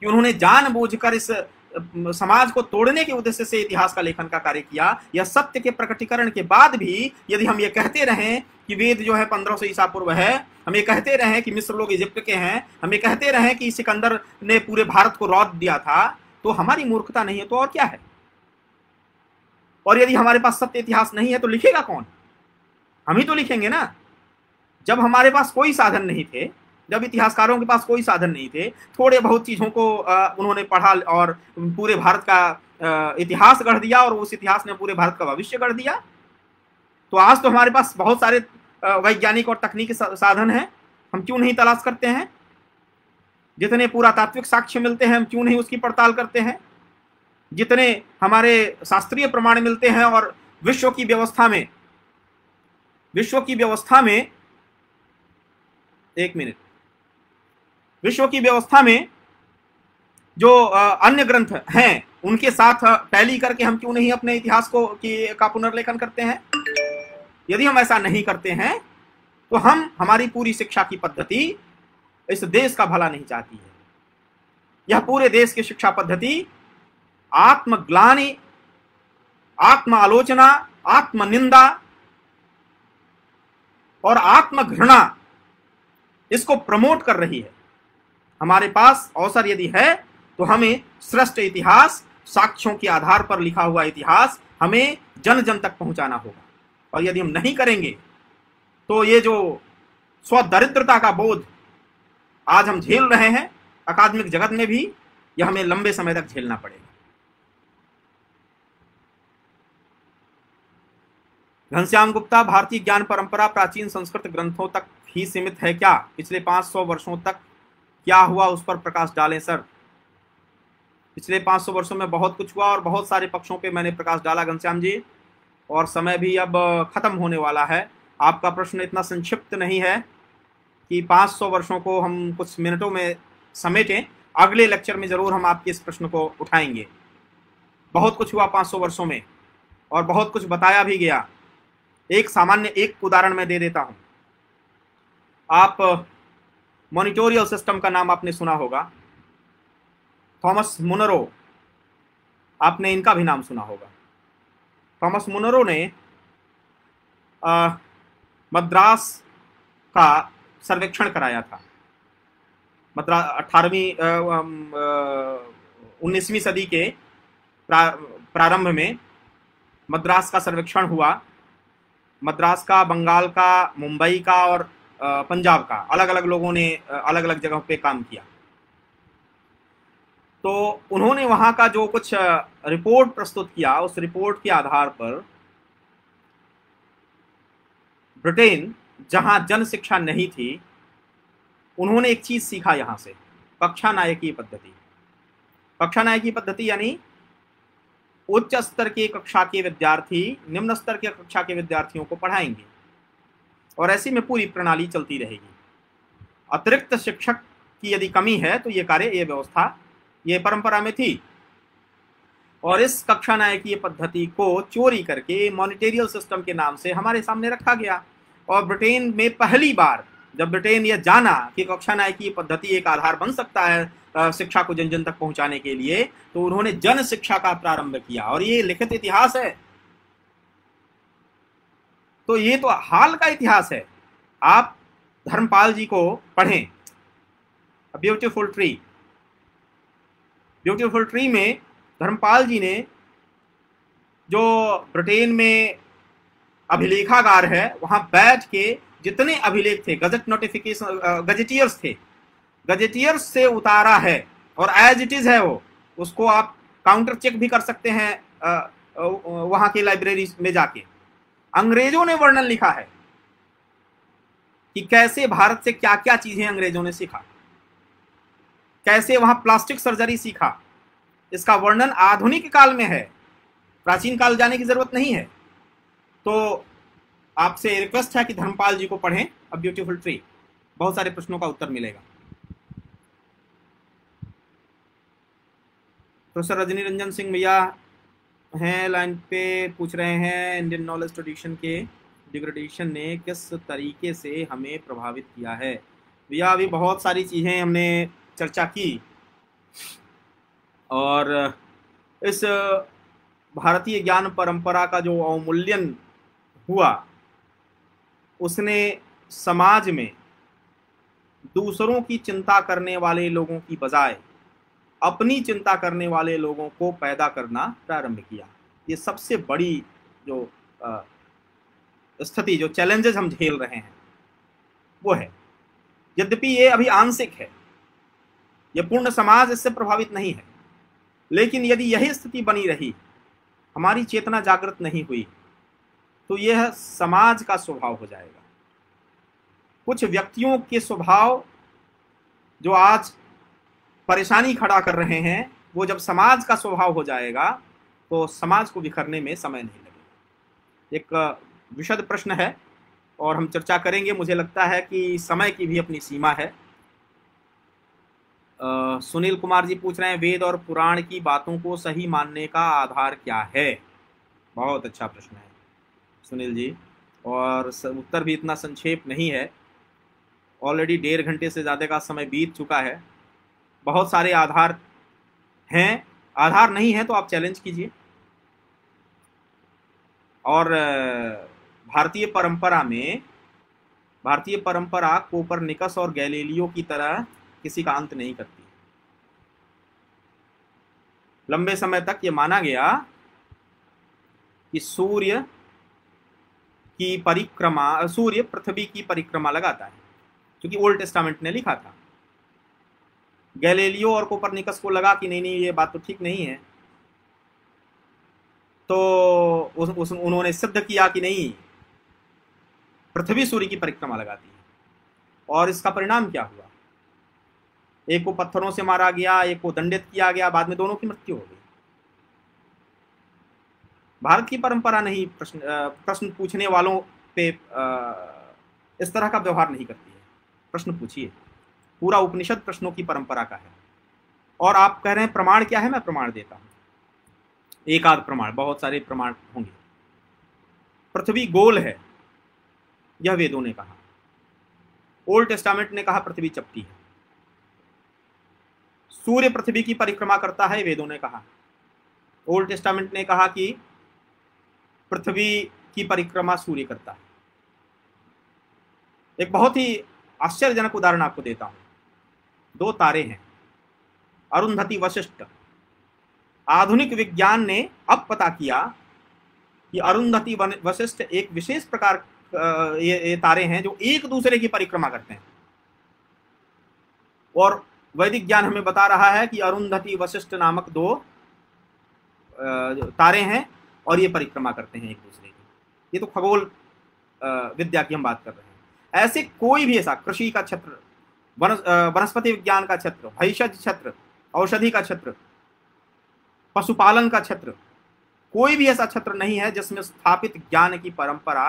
कि उन्होंने जानबूझकर इस समाज को तोड़ने के उद्देश्य से इतिहास का लेखन का कार्य किया। यह सत्य के प्रकटीकरण के बाद भी यदि हम ये कहते रहें कि वेद जो है 1500 ईसा पूर्व है, हम ये कहते रहें कि मिस्र लोग इजिप्ट के हैं, हम ये कहते रहें कि सिकंदर ने पूरे भारत को रौद दिया था, तो हमारी मूर्खता नहीं है तो और क्या है? और यदि हमारे पास सत्य इतिहास नहीं है तो लिखेगा कौन? हम ही तो लिखेंगे ना। जब हमारे पास कोई साधन नहीं थे, जब इतिहासकारों के पास कोई साधन नहीं थे, थोड़े बहुत चीज़ों को उन्होंने पढ़ा और पूरे भारत का इतिहास गढ़ दिया और उस इतिहास ने पूरे भारत का भविष्य गढ़ दिया। तो आज तो हमारे पास बहुत सारे वैज्ञानिक और तकनीकी साधन हैं, हम क्यों नहीं तलाश करते हैं? जितने पुरातात्विक साक्ष्य मिलते हैं हम क्यों नहीं उसकी पड़ताल करते हैं? जितने हमारे शास्त्रीय प्रमाण मिलते हैं और विश्व की व्यवस्था में एक मिनट, विश्व की व्यवस्था में जो अन्य ग्रंथ हैं उनके साथ टैली करके हम क्यों नहीं अपने इतिहास को का पुनर्लेखन करते हैं? यदि हम ऐसा नहीं करते हैं तो हम, हमारी पूरी शिक्षा की पद्धति इस देश का भला नहीं चाहती है। यह पूरे देश की शिक्षा पद्धति आत्मग्लानि, आत्मालोचना, आत्मनिंदा और आत्मघृणा इसको प्रमोट कर रही है। हमारे पास अवसर यदि है तो हमें श्रेष्ठ इतिहास, साक्ष्यों के आधार पर लिखा हुआ इतिहास हमें जन जन तक पहुंचाना होगा। और यदि हम नहीं करेंगे तो ये जो स्वदरिद्रता का बोध आज हम झेल रहे हैं अकादमिक जगत में भी, यह हमें लंबे समय तक झेलना पड़ेगा। घनश्याम गुप्ता, भारतीय ज्ञान परंपरा प्राचीन संस्कृत ग्रंथों तक ही सीमित है क्या? पिछले 500 वर्षों तक क्या हुआ उस पर प्रकाश डालें। सर, पिछले 500 वर्षों में बहुत कुछ हुआ और बहुत सारे पक्षों पे मैंने प्रकाश डाला घनश्याम जी, और समय भी अब खत्म होने वाला है। आपका प्रश्न इतना संक्षिप्त नहीं है कि 500 वर्षों को हम कुछ मिनटों में समेटें। अगले लेक्चर में ज़रूर हम आपके इस प्रश्न को उठाएंगे। बहुत कुछ हुआ 500 वर्षों में और बहुत कुछ बताया भी गया। एक सामान्य एक उदाहरण मैं दे देता हूँ। आप मॉनिटोरियल सिस्टम का नाम आपने सुना होगा, थॉमस मुनरो, आपने इनका भी नाम सुना होगा। थॉमस मुनरो ने मद्रास का सर्वेक्षण कराया था। मद्रास 19वीं सदी के प्रारंभ में मद्रास का सर्वेक्षण हुआ। मद्रास का, बंगाल का, मुंबई का और पंजाब का अलग अलग लोगों ने अलग अलग जगहों पे काम किया। तो उन्होंने वहाँ का जो कुछ रिपोर्ट प्रस्तुत किया, उस रिपोर्ट के आधार पर ब्रिटेन, जहाँ जन शिक्षा नहीं थी, उन्होंने एक चीज़ सीखा यहाँ से, कक्षानायकी पद्धति। कक्षानायकी पद्धति यानी उच्च स्तर के कक्षा के विद्यार्थी निम्न स्तर के कक्षा के विद्यार्थियों को पढ़ाएंगे और ऐसे में पूरी प्रणाली चलती रहेगी। अतिरिक्त शिक्षक की यदि कमी है तो ये कार्य, ये व्यवस्था, ये परंपरा में थी। और इस कक्षानायकीय पद्धति को चोरी करके मॉनिटेरियल सिस्टम के नाम से हमारे सामने रखा गया। और ब्रिटेन में पहली बार जब ब्रिटेन यह जाना कि कक्षानायकीय पद्धति एक आधार बन सकता है शिक्षा को जन जन तक पहुंचाने के लिए, तो उन्होंने जन शिक्षा का प्रारंभ किया। और ये लिखित इतिहास है, तो ये तो हाल का इतिहास है। आप धर्मपाल जी को पढ़ें, ब्यूटीफुल ट्री। ब्यूटीफुल ट्री में धर्मपाल जी ने जो ब्रिटेन में अभिलेखागार है वहां बैठ के जितने अभिलेख थे, गजट नोटिफिकेशन, गजेटियर्स थे, गजेटियर्स से उतारा है और एज इट इज है वो। उसको आप काउंटर चेक भी कर सकते हैं वहां के लाइब्रेरी में जाके। अंग्रेजों ने वर्णन लिखा है कि कैसे भारत से क्या क्या चीजें अंग्रेजों ने सीखा, कैसे वहां प्लास्टिक सर्जरी सीखा। इसका वर्णन आधुनिक काल में है, प्राचीन काल जाने की जरूरत नहीं है। तो आपसे रिक्वेस्ट है कि धर्मपाल जी को पढ़ें, अ ब्यूटीफुल ट्री। बहुत सारे प्रश्नों का उत्तर मिलेगा। प्रोफेसर रजनी रंजन सिंह भैया हैं लाइन पे, पूछ रहे हैं इंडियन नॉलेज ट्रेडिशन के डिग्रेडेशन ने किस तरीके से हमें प्रभावित किया है। भैया अभी बहुत सारी चीज़ें हमने चर्चा की और इस भारतीय ज्ञान परंपरा का जो अवमूल्यन हुआ उसने समाज में दूसरों की चिंता करने वाले लोगों की बजाय अपनी चिंता करने वाले लोगों को पैदा करना प्रारंभ किया। ये सबसे बड़ी जो स्थिति, जो चैलेंजेस हम झेल रहे हैं वो है। यद्यपि ये अभी आंशिक है, ये पूर्ण समाज इससे प्रभावित नहीं है, लेकिन यदि यही स्थिति बनी रही, हमारी चेतना जागृत नहीं हुई, तो यह समाज का स्वभाव हो जाएगा। कुछ व्यक्तियों के स्वभाव जो आज परेशानी खड़ा कर रहे हैं, वो जब समाज का स्वभाव हो जाएगा तो समाज को बिखरने में समय नहीं लगेगा। एक विशद प्रश्न है और हम चर्चा करेंगे। मुझे लगता है कि समय की भी अपनी सीमा है। सुनील कुमार जी पूछ रहे हैं, वेद और पुराण की बातों को सही मानने का आधार क्या है। बहुत अच्छा प्रश्न है सुनील जी, और उत्तर भी इतना संक्षेप नहीं है। ऑलरेडी 1.5 घंटे से ज़्यादा का समय बीत चुका है। बहुत सारे आधार हैं, आधार नहीं है तो आप चैलेंज कीजिए। और भारतीय परंपरा में, भारतीय परंपरा कोपरनिकस और गैलीलियो की तरह किसी का अंत नहीं करती। लंबे समय तक ये माना गया कि सूर्य की परिक्रमा, सूर्य पृथ्वी की परिक्रमा लगाता है, क्योंकि ओल्ड टेस्टामेंट ने लिखा था। गैलीलियो और कोपरनिकस को लगा कि नहीं नहीं, ये बात तो ठीक नहीं है, तो उन्होंने सिद्ध किया कि नहीं, पृथ्वी सूर्य की परिक्रमा लगाती है। और इसका परिणाम क्या हुआ? एक को पत्थरों से मारा गया, एक को दंडित किया गया, बाद में दोनों की मृत्यु हो गई। भारत की परंपरा नहीं, प्रश्न पूछने वालों पे इस तरह का व्यवहार नहीं करती है। प्रश्न पूछिए। पूरा उपनिषद प्रश्नों की परंपरा का है। और आप कह रहे हैं प्रमाण क्या है, मैं प्रमाण देता हूँ। एक आध प्रमाण, बहुत सारे प्रमाण होंगे। पृथ्वी गोल है, यह वेदों ने कहा। ओल्ड टेस्टामेंट ने कहा पृथ्वी चपटी है। सूर्य पृथ्वी की परिक्रमा करता है, वेदों ने कहा। ओल्ड टेस्टामेंट ने कहा कि पृथ्वी की परिक्रमा सूर्य करता है। एक बहुत ही आश्चर्यजनक उदाहरण आपको देता हूँ। 2 तारे हैं, अरुंधति, वशिष्ठ। आधुनिक विज्ञान ने अब पता किया कि अरुंधति, वशिष्ठ एक विशेष प्रकार ये तारे हैं जो एक दूसरे की परिक्रमा करते हैं। और वैदिक ज्ञान हमें बता रहा है कि अरुंधति वशिष्ठ नामक दो तारे हैं और ये परिक्रमा करते हैं एक दूसरे की। ये तो खगोल विद्या की हम बात कर रहे हैं। ऐसे कोई भी ऐसा कृषि का क्षेत्र, वनस्पति विज्ञान का क्षेत्र, भैषज क्षेत्र, औषधि का क्षेत्र, पशुपालन का क्षेत्र, कोई भी ऐसा क्षेत्र नहीं है जिसमें स्थापित ज्ञान की परंपरा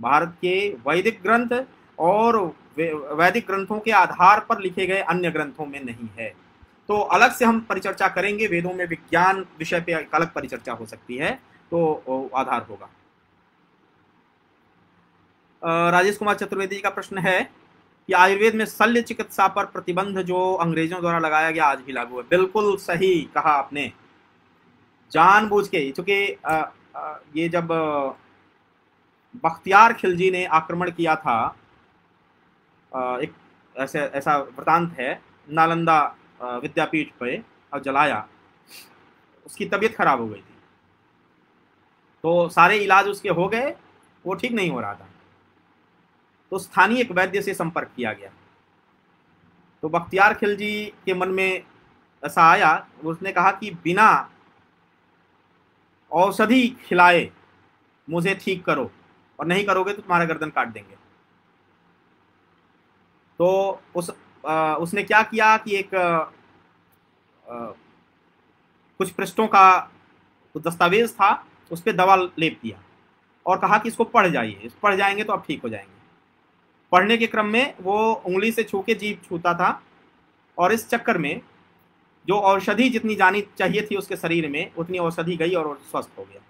भारत के वैदिक ग्रंथ और वैदिक ग्रंथों के आधार पर लिखे गए अन्य ग्रंथों में नहीं है। तो अलग से हम परिचर्चा करेंगे, वेदों में विज्ञान विषय पे एक अलग परिचर्चा हो सकती है, तो आधार होगा। राजेश कुमार चतुर्वेदी का प्रश्न है कि आयुर्वेद में शल्य चिकित्सा पर प्रतिबंध जो अंग्रेजों द्वारा लगाया गया आज भी लागू है। बिल्कुल सही कहा आपने, जानबूझ के, क्योंकि ये जब बख्तियार खिलजी ने आक्रमण किया था, एक ऐसा वृतांत है, नालंदा विद्यापीठ पे और जलाया, उसकी तबीयत खराब हो गई थी, तो सारे इलाज उसके हो गए, वो ठीक नहीं हो रहा था, तो स्थानीय एक वैद्य से संपर्क किया गया। तो बख्तियार खिलजी के मन में ऐसा आया, उसने कहा कि बिना औषधि खिलाए मुझे ठीक करो, और नहीं करोगे तो तुम्हारा गर्दन काट देंगे। तो उसने क्या किया कि एक कुछ पृष्ठों का दस्तावेज था, उस पर दवा लेप दिया और कहा कि इसको पढ़ जाइए, पढ़ जाएंगे तो आप ठीक हो जाएंगे। पढ़ने के क्रम में वो उंगली से छू के जीभ छूता था, और इस चक्कर में जो औषधि जितनी जानी चाहिए थी उसके शरीर में, उतनी औषधि गई और स्वस्थ हो गया।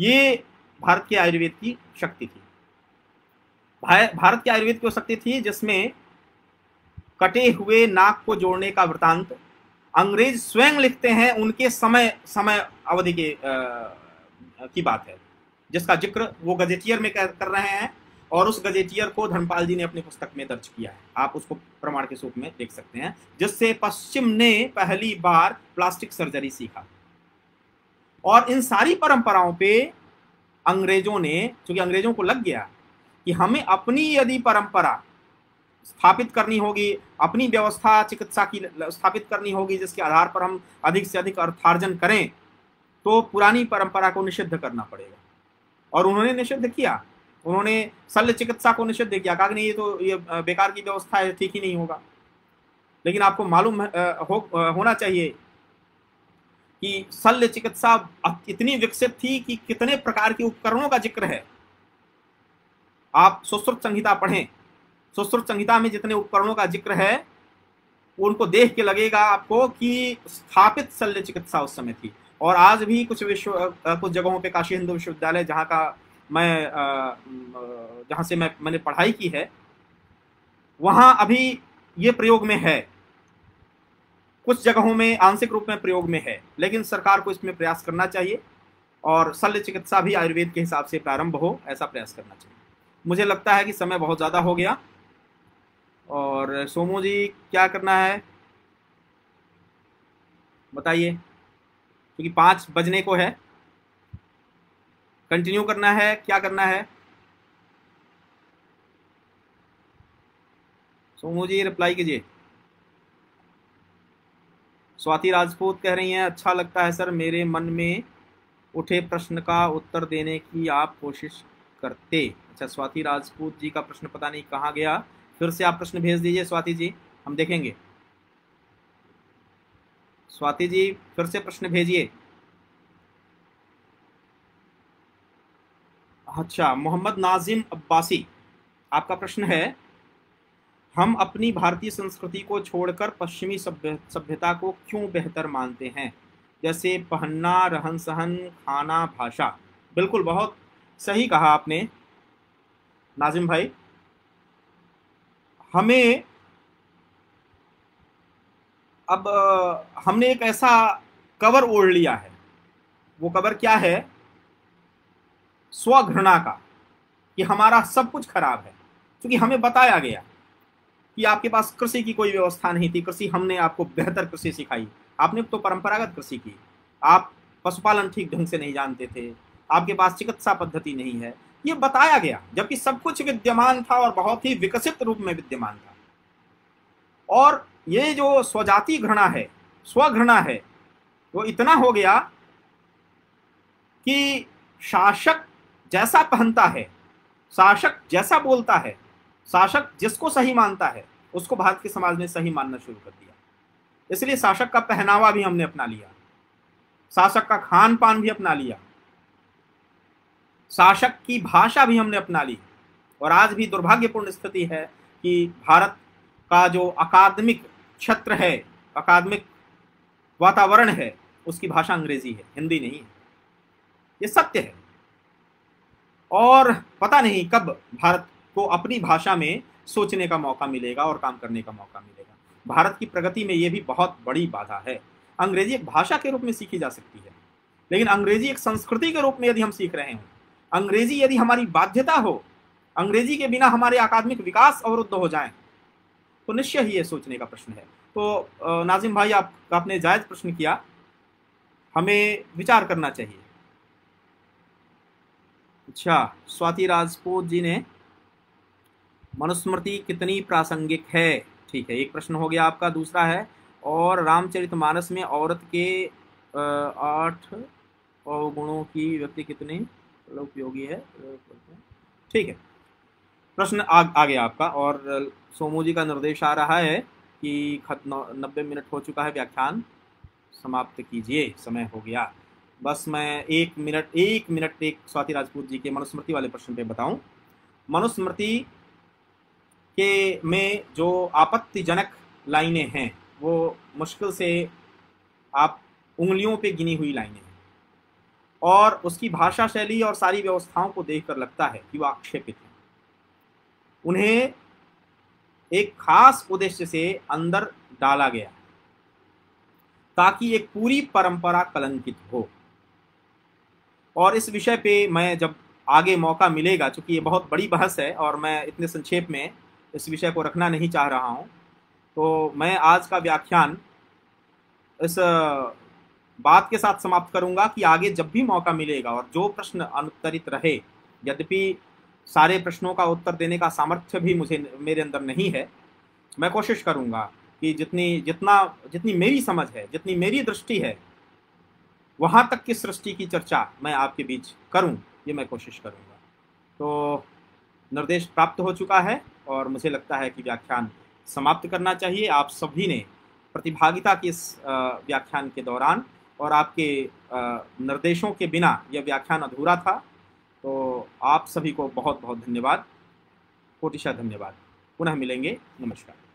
ये भारत के आयुर्वेद की शक्ति थी। भारत के आयुर्वेद की शक्ति थी जिसमें कटे हुए नाक को जोड़ने का वृतांत अंग्रेज स्वयं लिखते हैं, उनके समय अवधि के की बात है, जिसका जिक्र वो गजेटियर में कर रहे हैं, और उस गजेटियर को धर्मपाल जी ने अपनी पुस्तक में दर्ज किया है, आप उसको प्रमाण के रूप में देख सकते हैं, जिससे पश्चिम ने पहली बार प्लास्टिक सर्जरी सीखा। और इन सारी परंपराओं पे अंग्रेजों ने, क्योंकि अंग्रेजों को लग गया कि हमें अपनी यदि परंपरा स्थापित करनी होगी, अपनी व्यवस्था चिकित्सा की स्थापित करनी होगी जिसके आधार पर हम अधिक से अधिक अर्थार्जन करें, तो पुरानी परंपरा को निषिद्ध करना पड़ेगा। और उन्होंने निषिद्ध किया, उन्होंने शल्य चिकित्सा को निषिद्ध किया, कहा कि नहीं, ये तो ये बेकार की व्यवस्था है, ठीक ही नहीं होगा। लेकिन आपको मालूम होना चाहिए कि शल्य चिकित्सा इतनी विकसित थी कि कितने प्रकार के उपकरणों का जिक्र है। आप सुश्रुत संहिता पढ़ें, सुश्रुत संहिता में जितने उपकरणों का जिक्र है उनको देख के लगेगा आपको कि स्थापित शल्य चिकित्सा उस समय थी। और आज भी कुछ जगहों पे, काशी हिंदू विश्वविद्यालय जहाँ से मैंने पढ़ाई की है, वहाँ अभी ये प्रयोग में है, कुछ जगहों में आंशिक रूप में प्रयोग में है, लेकिन सरकार को इसमें प्रयास करना चाहिए और शल्य चिकित्सा भी आयुर्वेद के हिसाब से प्रारंभ हो, ऐसा प्रयास करना चाहिए। मुझे लगता है कि समय बहुत ज़्यादा हो गया। और सोमू जी क्या करना है बताइए, क्योंकि 5 बजने को है। कंटिन्यू करना है, क्या करना है? सोमू जी रिप्लाई कीजिए। स्वाति राजपूत कह रही हैं, अच्छा लगता है सर, मेरे मन में उठे प्रश्न का उत्तर देने की आप कोशिश करते। अच्छा, स्वाति राजपूत जी का प्रश्न पता नहीं कहाँ गया, फिर से आप प्रश्न भेज दीजिए स्वाति जी, हम देखेंगे। स्वाति जी फिर से प्रश्न भेजिए। अच्छा, मोहम्मद नाजिम अब्बासी, आपका प्रश्न है, हम अपनी भारतीय संस्कृति को छोड़कर पश्चिमी सभ्यता को क्यों बेहतर मानते हैं, जैसे पहनना, रहन सहन, खाना, भाषा। बिल्कुल, बहुत सही कहा आपने नाजिम भाई। हमें अब हमने एक ऐसा कवर ओढ़ लिया है, वो कवर क्या है, स्वघृणा का, कि हमारा सब कुछ खराब है। क्योंकि हमें बताया गया कि आपके पास कृषि की कोई व्यवस्था नहीं थी, कृषि हमने आपको बेहतर कृषि सिखाई, आपने तो परंपरागत कृषि की, आप पशुपालन ठीक ढंग से नहीं जानते थे, आपके पास चिकित्सा पद्धति नहीं है, ये बताया गया, जबकि सब कुछ विद्यमान था और बहुत ही विकसित रूप में विद्यमान था। और ये जो स्वजाति घृणा है, स्वघृणा है, वो इतना हो गया कि शासक जैसा पहनता है, शासक जैसा बोलता है, शासक जिसको सही मानता है उसको भारत के समाज ने सही मानना शुरू कर दिया। इसलिए शासक का पहनावा भी हमने अपना लिया, शासक का खान पान भी अपना लिया, शासक की भाषा भी हमने अपना ली। और आज भी दुर्भाग्यपूर्ण स्थिति है कि भारत का जो अकादमिक क्षेत्र है, अकादमिक वातावरण है, उसकी भाषा अंग्रेजी है, हिंदी नहीं है। ये सत्य है। और पता नहीं कब भारत को अपनी भाषा में सोचने का मौका मिलेगा और काम करने का मौका मिलेगा। भारत की प्रगति में ये भी बहुत बड़ी बाधा है। अंग्रेजी एक भाषा के रूप में सीखी जा सकती है, लेकिन अंग्रेजी एक संस्कृति के रूप में यदि हम सीख रहे हों, अंग्रेजी यदि हमारी बाध्यता हो, अंग्रेजी के बिना हमारे अकादमिक विकास अवरुद्ध हो जाए, तो निश्चय ही ये सोचने का प्रश्न है। तो नाजिम भाई, आपने जायज़ प्रश्न किया, हमें विचार करना चाहिए। अच्छा, स्वाति राजपूत जी ने मनुस्मृति कितनी प्रासंगिक है, ठीक है, एक प्रश्न हो गया आपका। दूसरा है, और रामचरितमानस में औरत के 8 अवगुणों की व्यक्ति कितने उपयोगी है, ठीक है, प्रश्न आ गया आपका। और सोमू जी का निर्देश आ रहा है कि 90 मिनट हो चुका है, व्याख्यान समाप्त कीजिए, समय हो गया। बस मैं एक मिनट एक स्वाति राजपूत जी के मनुस्मृति वाले प्रश्न पे बताऊं। मनुस्मृति के में जो आपत्तिजनक लाइनें हैं वो मुश्किल से आप उंगलियों पे गिनी हुई लाइनें हैं, और उसकी भाषा शैली और सारी व्यवस्थाओं को देखकर लगता है कि वह आक्षेपित हैं। उन्हें एक खास उद्देश्य से अंदर डाला गया ताकि एक पूरी परंपरा कलंकित हो। और इस विषय पे मैं जब आगे मौका मिलेगा, चूँकि ये बहुत बड़ी बहस है और मैं इतने संक्षेप में इस विषय को रखना नहीं चाह रहा हूँ, तो मैं आज का व्याख्यान इस बात के साथ समाप्त करूँगा कि आगे जब भी मौका मिलेगा और जो प्रश्न अनुत्तरित रहे, यद्यपि सारे प्रश्नों का उत्तर देने का सामर्थ्य भी मेरे अंदर नहीं है, मैं कोशिश करूँगा कि जितनी मेरी समझ है, जितनी मेरी दृष्टि है, वहाँ तक की सृष्टि की चर्चा मैं आपके बीच करूँ, ये मैं कोशिश करूँगा। तो निर्देश प्राप्त हो चुका है और मुझे लगता है कि व्याख्यान समाप्त करना चाहिए। आप सभी ने प्रतिभागिता के इस व्याख्यान के दौरान और आपके निर्देशों के बिना यह व्याख्यान अधूरा था, तो आप सभी को बहुत बहुत धन्यवाद, कोटिशः धन्यवाद। पुनः मिलेंगे, नमस्कार।